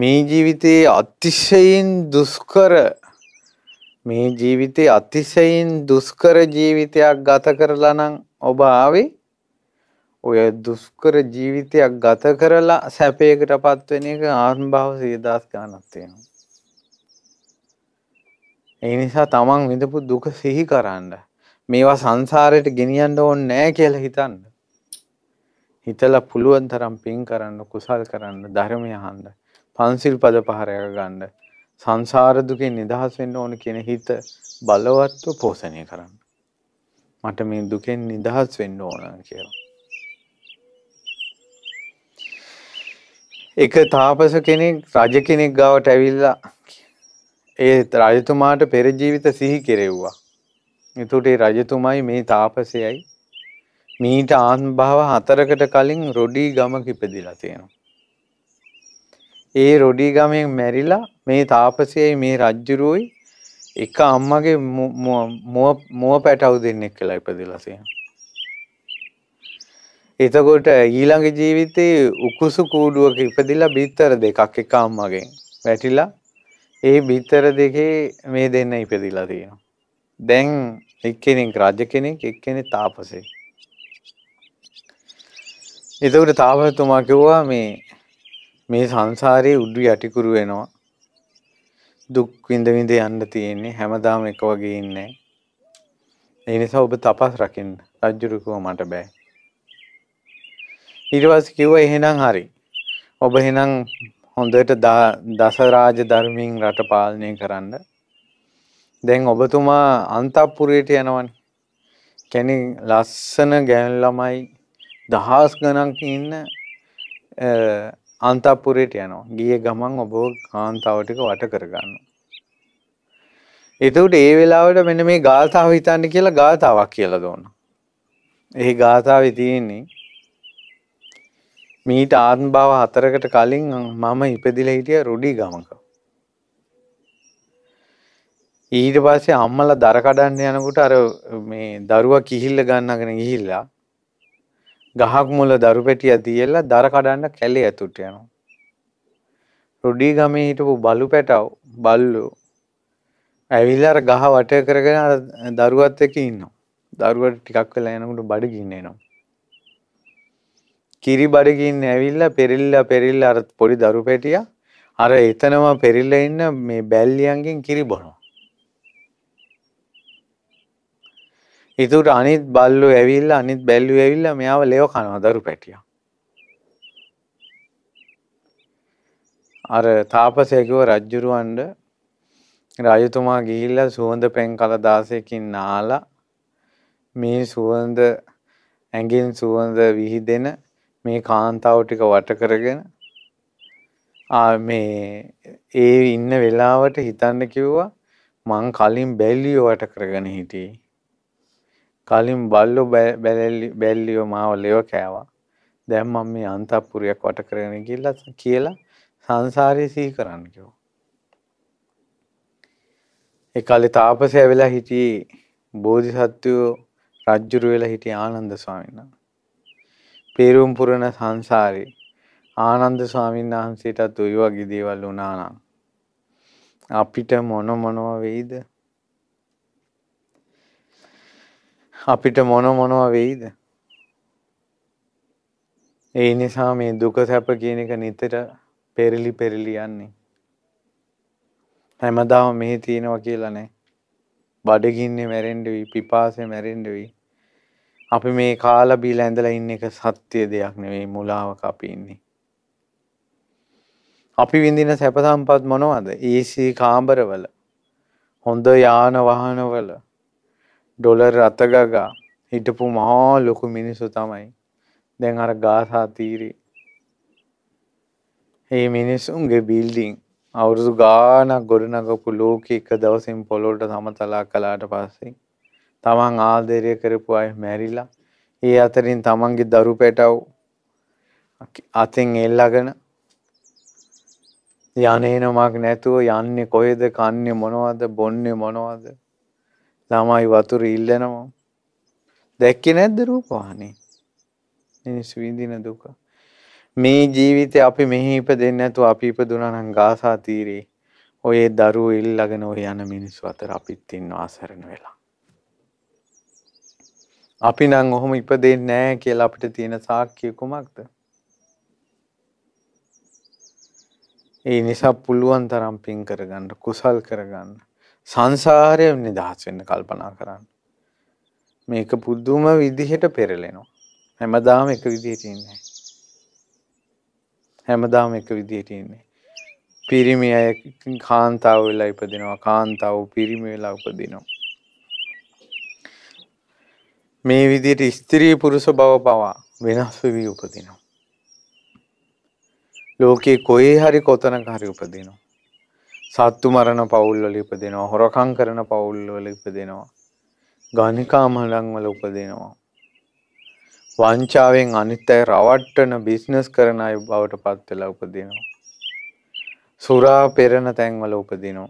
මේ ජීවිතේ අතිශයින් දුෂ්කර ජීවිතයක් ගත කරලා නම් ඔබ ආවේ. ඔය දුෂ්කර ජීවිතයක් ගත කරලා සැපයකටපත් වෙන එක ආත්ම භාව 10000 ගණනක් තියෙනවා. ඒ නිසා තමන් විඳපු දුක සිහි කරන්න. මේවා සංසාරයට ගෙනියන්න ඕනේ නැහැ කියලා හිතන්න. හිතලා පුළුවන් තරම් පින් කරන්න, කුසල් කරන්න, ධර්මය අහන්න, පන්සිල් පද පහ රැක ගන්න, සංසාර දුකෙන් නිදහස් වෙන්න ඕන කියන හිත බලවත්ව පෝෂණය කරන්න. මට මේ දුකෙන් නිදහස් වෙන්න ඕන කියලා. එක තාපස කෙනෙක් රජ කෙනෙක් ගාවට ඇවිල්ලා ඒ රජතුමාට පෙර ජීවිත සිහි කෙරෙව්වා. එතකොට ඒ රජතුමයි මේ තාපසයයි මීට ආත්ම භාව 4කට කලින් රොඩි ගමක ඉපදිලා තියෙනවා. ඒ රොඩි ගමෙන් මැරිලා මේ තාපසයයි මේ රජුරුයි එක අම්මගේ මුව පැටව දෙන්නෙක් කියලා ඉපදිලා තියෙනවා. එතකොට ඊළඟ ජීවිතේ උකුසු කූඩුවක ඉපදිලා බිත්තර දෙකක් එක අම්මගෙන් වැටිලා ඒ බිත්තර දෙකේ මේ දෙන්න ඉපදිලා තියෙනවා. දැන් එක්කෙනෙක් රජ කෙනෙක් එක්කෙනෙක් තාපසෙක්. එතකොට තාපසතුමා කිව්වා මේ සංසාරේ උඩු යටිකුරු වෙනවා. දුක් විඳ යන්න තියෙන්නේ. හැමදාම එක වගේ ඉන්නේ. ඒ නිසා ඔබ තපස් රකින්න. රජුරු කිව්වා මට බෑ. ඊට පස්සේ කිව්වා එහෙනම් හරි. ඔබ එහෙනම් හොඳට දසරාජ ධර්මයෙන් රට පාලනය කරන්න. දැන් ඔබතුමා අන්තපුරයට යනවනේ. කෙනෙක් ලස්සන ගෑනු ළමයි දහස් ගණන් ඉන්න අන්තපුරයට යනවා. ගියේ ගමන් ඔබ කාන්තාව ටික වට කර ගන්නවා. එතකොට ඒ වෙලාවට මෙන්න මේ ගාථාව හිතන්න කියලා ගාථාවක් කියලා දුන්නා. ඒ ගාථාවේ තියෙන්නේ මීට ආත්ම භාව 4කට කලින් මම ඉපදිලා හිටිය රොඩි ගමක. ඊට පස්සේ අම්මලා දර කඩන්න යනකොට අර මේ දරුවා කිහිල්ල ගන්නගෙන ගිහිල්ලා ගහක් මුල දරු පෙට්ටිය තියලා දර කඩන්න කැලේ ඇතුළට යනවා. රොඩි ගමේ හිටපු බලු පැටව බල්ලෝ ඇවිල්ලා අර ගහ වට කරගෙන අර දරුවත් එක්ක ඉන්නවා. දරුවට ටිකක් වෙලා යනකොට බඩගින්න එනවා. කිරි බඩගින්න ඇවිල්ලා පෙරිල්ලා අර පොඩි දරු පෙට්ටිය අර එතනම පෙරිල්ලා ඉන්න මේ බැල්ලියන්ගෙන් කිරි බොනවා. ඒකට අනිත් බැල්ලෝ ඇවිල්ලා මෙයාව ලේව කනවා දරු පැටියා. අර තාපසයා කිව්ව රජුරවණ්ඩ රාජතුමා ගිහිල්ලා සුවඳ පෙන් කල 16කින් නාලා මේ සුවඳ ඇඟෙන් සුවඳ විහිදෙන මේ කාන්තාව ටික වට කරගෙන මේ ඒ ඉන්න වෙලාවට හිතන්න කිව්වා මං කලින් බැල්ලියෝ වට කරගෙන හිටියේ. කලින් බල්ලෝ බැල්ලියෝ මාව ලේව කෑවා. දැන් මම මේ අන්තපුරයක් වට කරගෙන ගිහලා කියලා සංසාරේ සිහි කරන්න කිව්වා. ඒ කාලේ තාපසයා වෙලා හිටියේ බෝධිසත්වෝ රජුරු වෙලා හිටිය ආනන්ද ස්වාමීන් වහන්සේ. පෙරුම් පුරණ සංසාරේ ආනන්ද ස්වාමීන් වහන්සේටත් ওই වගේ දේවල් වුණා නම් අපිට මොනවා වෙයිද? අපිට මොනවා වෙයිද? ඒ නිසා මේ දුක සැප කියන එක නිතර පෙරලි පෙරලි යන්නේ. හැමදාම මෙහි තියෙනවා කියලා නෑ. බඩගින්නේ මැරෙන්න වෙයි, පිපාසයෙන් මැරෙන්න වෙයි. අපි මේ කාලා බීලා ඇඳලා ඉන්න එක සත්‍ය දෙයක් නෙවෙයි, මුලාවක අපි ඉන්නේ. අපි විඳින සැප සම්පත් මොනවද? ඒසී කාමරවල, හොඳ යාන වාහනවල, ඩොලර් අත ගගා හිටපු මහා ලොකු මිනිස්සු තමයි දැන් අර ගාසා තීරේ මේ මිනිස්සුන්ගේ බිල්ඩින් අවුරුදු ගානක් ගොඩනගපු ලෝකෙ එක දවසින් පොළොට සමතලා කළාට පස්සේ තමන් ආදරය කරපු අය මැරිලා ඒ අතරින් තමන්ගේ දරු පැටව අතෙන් එල්ලගෙන යන්නේ නමක් නැතුව යන්නේ කොහෙද, කන්නේ මොනවද, බොන්නේ මොනවද, ළමයි වතුර ඉල්ලනවා. දැක්කේ නැද්ද රූපවාහිනිය? මිනිස්සු විඳින දුක. මේ ජීවිතේ අපි මෙහි ඉපදෙන්නේ නැතුව අපි ඉපදුනා නම් ගාසා තීරේ ඔය දරුවෝ ඉල්ලගෙන ඔය යන මිනිස්සු අතර අපිත් ඉන්නවා අසරණ වෙලා. අපි නම් ඔහොම ඉපදෙන්නේ නැහැ කියලා අපිට තියෙන සාක්ෂිය කුමක්ද? ඒ නිසා පුළුවන් තරම් පින් කරගන්න, කුසල් කරගන්න, සංසාරයෙන් නිදහස් වෙන්න කල්පනා කරන්න. මේක පුදුම විදිහට පෙරලෙනවා. හැමදාම එක විදිහට ඉන්නේ. හැමදාම එක විදිහට ඉන්නේ. පිරිමි අය කාන්තාව වෙලා ඉපදිනවා, කාන්තාව පිරිමි වෙලා උපදිනවා. මේ විදිහට ස්ත්‍රී පුරුෂ බව පවා වෙනස් වෙවි උපදිනවා. ලෝකේ කොහේ හරි කොතනක හරි උපදිනවා. සත්තු මරණ පවුල් වල ඉපදිනවා, හොරකම් කරන පවුල් වල ඉපදිනවා, ගණිකාමලන් වල උපදිනවා. වංචාවෙන් අනිත් අය රවට්ටන බිස්නස් කරන අය බවට පත් වෙලා උපදිනවා. සුරා පෙරණ තැන් වල උපදිනවා.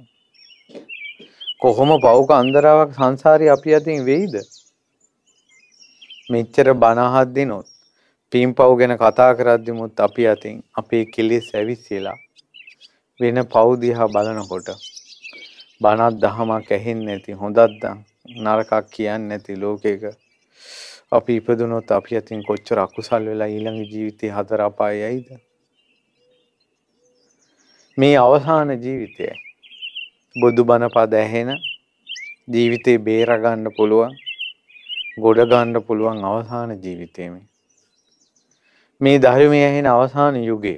කොහොම පවුක අන්දරාවක් සංසාරي අපි අතින් වෙයිද? මෙච්චර බණ අහද්දිනොත් පින්පව් ගැන කතා කරද්දිමුත් අපි අතින් අපේ කෙලෙස් ඇවිස්සලා වෙන පව් දිහා බලනකොට බණක් දහමක් ඇහෙන්නේ නැති, හොඳක් නරකක් කියන්නේ නැති ලෝකයක අපි ඉපදුනොත් අපි අතින් කොච්චර අකුසල් වෙලා ඊළඟ ජීවිතේ හතර අපායයිද? මේ අවසාන ජීවිතය බුදුබණ පද ඇහෙන ජීවිතේ බේර ගන්න පුළුවන්, ගොඩ ගන්න පුළුවන් අවසාන ජීවිතේ මේ. මේ ධර්මය ඇහෙන අවසාන යුගය.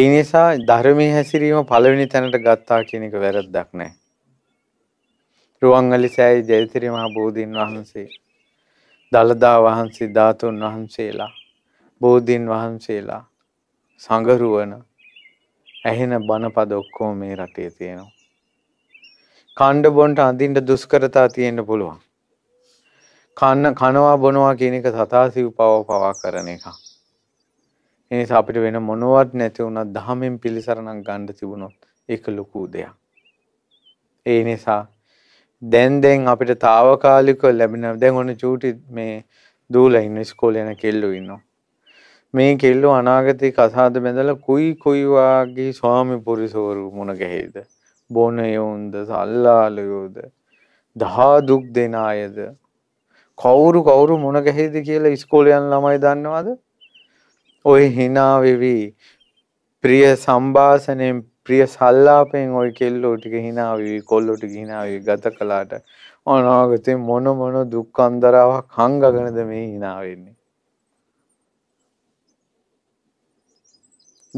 ඒ නිසා ධර්මයේ හැසිරීම පළවෙනි තැනට ගත්තා කියන එක වැරද්දක් නෑ. රුවන්වැලි සෑය ජයතිරි මහ බෝධීන් වහන්සේ, දළදා වහන්සේ, ධාතුන් වහන්සේලා, බෝධීන් වහන්සේලා, සංඝරුවන ඇහෙන බණපද ඔක්කොම මේ රටේ තියෙනවා. කාණ්ඩ බොන්ට අඳින්න දුෂ්කරතා තියෙන්න පුළුවන්. කනවා බොනවා කියන එක සතාසිව් පවා කරන එක. ඒ නිසා අපිට වෙන මොනවත් නැති වුණත් දහමෙන් පිළිසරණක් ගන්න තිබුණොත් ඒක ලොකු දෙයක්. ඒ නිසා දැන් අපිට తాවකාලිකව ලැබෙන දැන් ඔන්න චූටි මේ දූලා ඉන්න ඉස්කෝලේ යන කෙල්ලෝ ඉන්නවා. මේ කෙල්ලෝ අනාගතේ කසාද බැඳලා කුයි වාගේ ස්වාමි පුරුෂවරු මුණ ගැහෙයිද? බොනයෝන්ද, සල්ලාලයෝද, දහා දුක් දෙන අයද? කවුරු මොන ගැහෙයිද කියලා ඉස්කෝලේ යන ළමයි දන්නවද? ඔය hina වෙවි ප්‍රිය සම්භාෂණයෙන්, ප්‍රිය සල්ලාපෙන් ඔය කෙල්ලෝ ටික hina වෙවි, කොල්ලෝ ටික hina වෙවි ගත කළාට අනාගතේ මොන දුක් අන්දරාවක් හංගගෙනද මේ hina වෙන්නේ?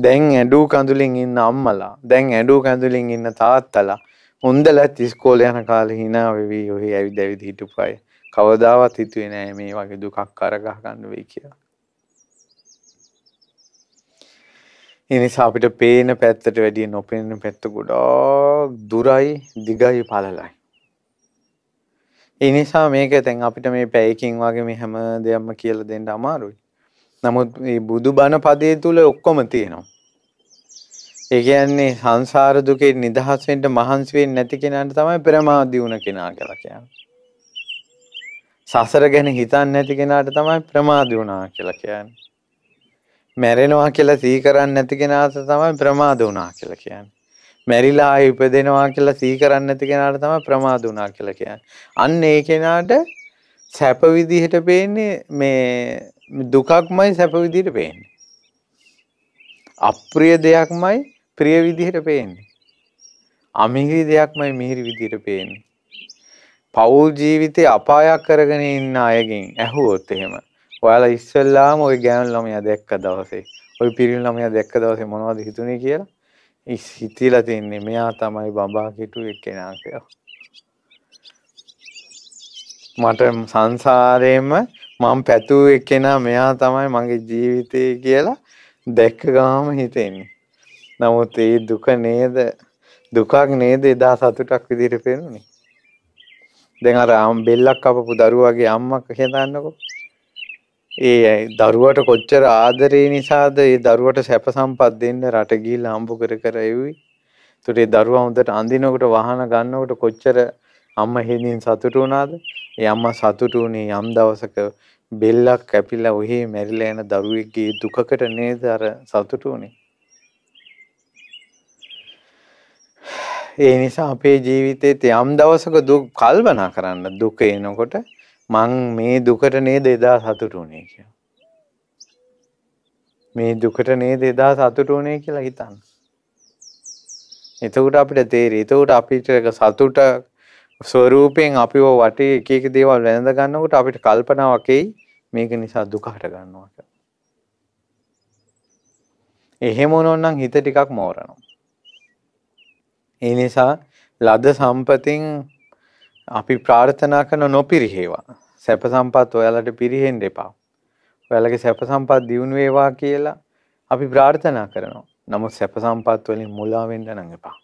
දැන් ඇඬු කඳුලින් ඉන්න අම්මලා, දැන් ඇඬු කඳුලින් ඉන්න තාත්තලා හොඳලත් ඉස්කෝලේ යන කාලේ hina වෙවි ඔහි ඇවිදවිද හිටපු අය කවදාවත් හිතුවේ නෑ මේ වගේ දුකක් අරගහ ගන්න වෙයි කියලා. ඒ නිසා අපිට පේන පැත්තට වැඩිය නොපෙනෙන පැත්ත ගොඩාක් දුරයි, දිගයි, පළලයි. ඒ නිසා මේක දැන් අපිට මේ පැයකින් වගේ මේ හැම දෙයක්ම කියලා දෙන්න අමාරුයි. නමුත් මේ බුදුබණ පදේ තුල ඔක්කොම තියෙනවා. ඒ කියන්නේ සංසාර දුකේ නිදහස් වෙන්න මහන්සි වෙන්නේ නැති කෙනාට තමයි ප්‍රමාදී වුණ කෙනා කියලා කියන්නේ. සසර ගැන හිතන්නේ නැති කෙනාට තමයි ප්‍රමාද වුණා කියලා කියන්නේ. මැරෙනවා කියලා සිහි කරන්නේ නැති කෙනාට තමයි ප්‍රමාද වුණා කියලා කියන්නේ. මැරිලා ආයෙ ඉපදෙනවා කියලා සිහි කරන්නේ නැති කෙනාට තමයි ප්‍රමාද වුණා කියලා කියන්නේ. අන්න ඒ කෙනාට සැප විදිහට පේන්නේ මේ දුකක්මයි සැප විදිහට පේන්නේ. අප්‍රිය දෙයක්මයි ප්‍රිය විදිහට පේන්නේ. අමිහිරි දෙයක්මයි මිහිරි විදිහට පේන්නේ. පෞල් ජීවිතේ අපායක් කරගෙන ඉන්න අයගෙන් ඇහුවොත් එහෙම ඔයාලා ඉස්සෙල්ලාම ওই ගෑනු ළමයා දැක්ක දවසේ ওই පිරිමි ළමයා දැක්ක දවසේ මොනවද හිතුනේ කියලා ඉස් හිතලා තින්නේ මෙයා තමයි බබා කිටු එක්කෙනා කියලා. මට සංසාරේම මම පැතුව එක්කෙනා මෙයා තමයි මගේ ජීවිතේ කියලා දැක්ක ගාම හිතෙන්නේ. නමුත් ඒ දුක නේද දුකක් නේද එදා සතුටක් විදිහට පේන්නේ. දැන් අර බෙල්ලක් කපපු දරුවාගේ අම්මා හිතන්නකෝ. ඒ දරුවාට කොච්චර ආදරේ නිසාද ඒ දරුවාට සැප සම්පත් දෙන්න රට ගිහිල්ලා හම්බ කර කර එව්වි. ඒතට ඒ දරුවා හොඳට අඳිනකොට වහන ගන්නකොට කොච්චර අම්මා හිඳින් සතුටු වුණාද? ඒ අම්මා සතුටු වුණේ යම් දවසක බෙල්ලක් කැපිලා ඔහි මැරිලා යන දරුවෙක්ගේ දුකකට නේද අර සතුටු වුණේ. ඒ නිසා අපේ ජීවිතේ යම් දවසක දුක් කල්පනා කරන්න දුක එනකොට මං මේ දුකට නේද එදා සතුටු වුණේ කියලා. මේ දුකට නේද එදා සතුටු වුණේ කියලා හිතන්න. එතකොට අපිට තේරෙයි. එතකොට අපිට සතුට ස්වරූපයෙන් අපිව වටේ එක එක දේවල් වැළඳ ගන්නකොට අපිට කල්පනාවක් එයි මේක නිසා දුක හට ගන්නවා කියලා. එහෙම වුණොත් හිත ටිකක් මෝරනවා. ඒ නිසා ලද සම්පතින් අපි ප්‍රාර්ථනා කරන නොපිරිහෙවා. සැප සම්පත් ඔයාලට පිරිහෙන්න එපා. ඔයාලගේ සැප සම්පත් දියුණු වේවා කියලා අපි ප්‍රාර්ථනා කරනවා. නමුත් සැප සම්පත් වලින් මුලා වෙන්න නම් එපා.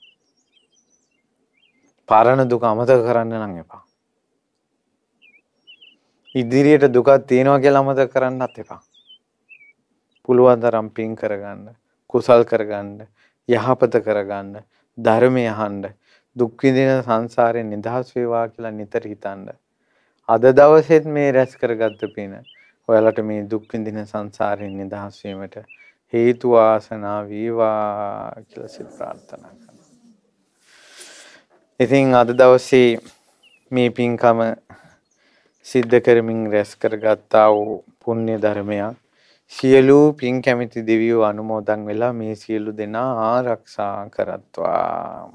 පරණ දුක අමතක කරන්න නම් එපා. ඉදිරියට දුකක් තියෙනවා කියලා අමතක කරන්නත් එපා. පුළුවන් තරම් පින් කරගන්න, කුසල් කරගන්න, යහපත කරගන්න, ධර්මය අහන්න, දුක් විඳින සංසාරයෙන් නිදහස් වේවා කියලා නිතර හිතන්න. අද දවසේත් මේ රැස් කරගත්ත පින ඔයාලට මේ දුක් විඳින සංසාරයෙන් නිදහස් වීමට හේතු ආසනා වේවා කියලා සිත ප්‍රාර්ථනා කරන්න. ඉතින් අද දවසේ මේ පින්කම සිද්ධ කරමින් රැස් කරගත්තා වූ පුණ්‍ය ධර්මයක් සියලු පින් කැමති දෙවියෝ අනුමෝදන් වෙලා මේ සියලු දෙනා ආරක්ෂා කරත්වා.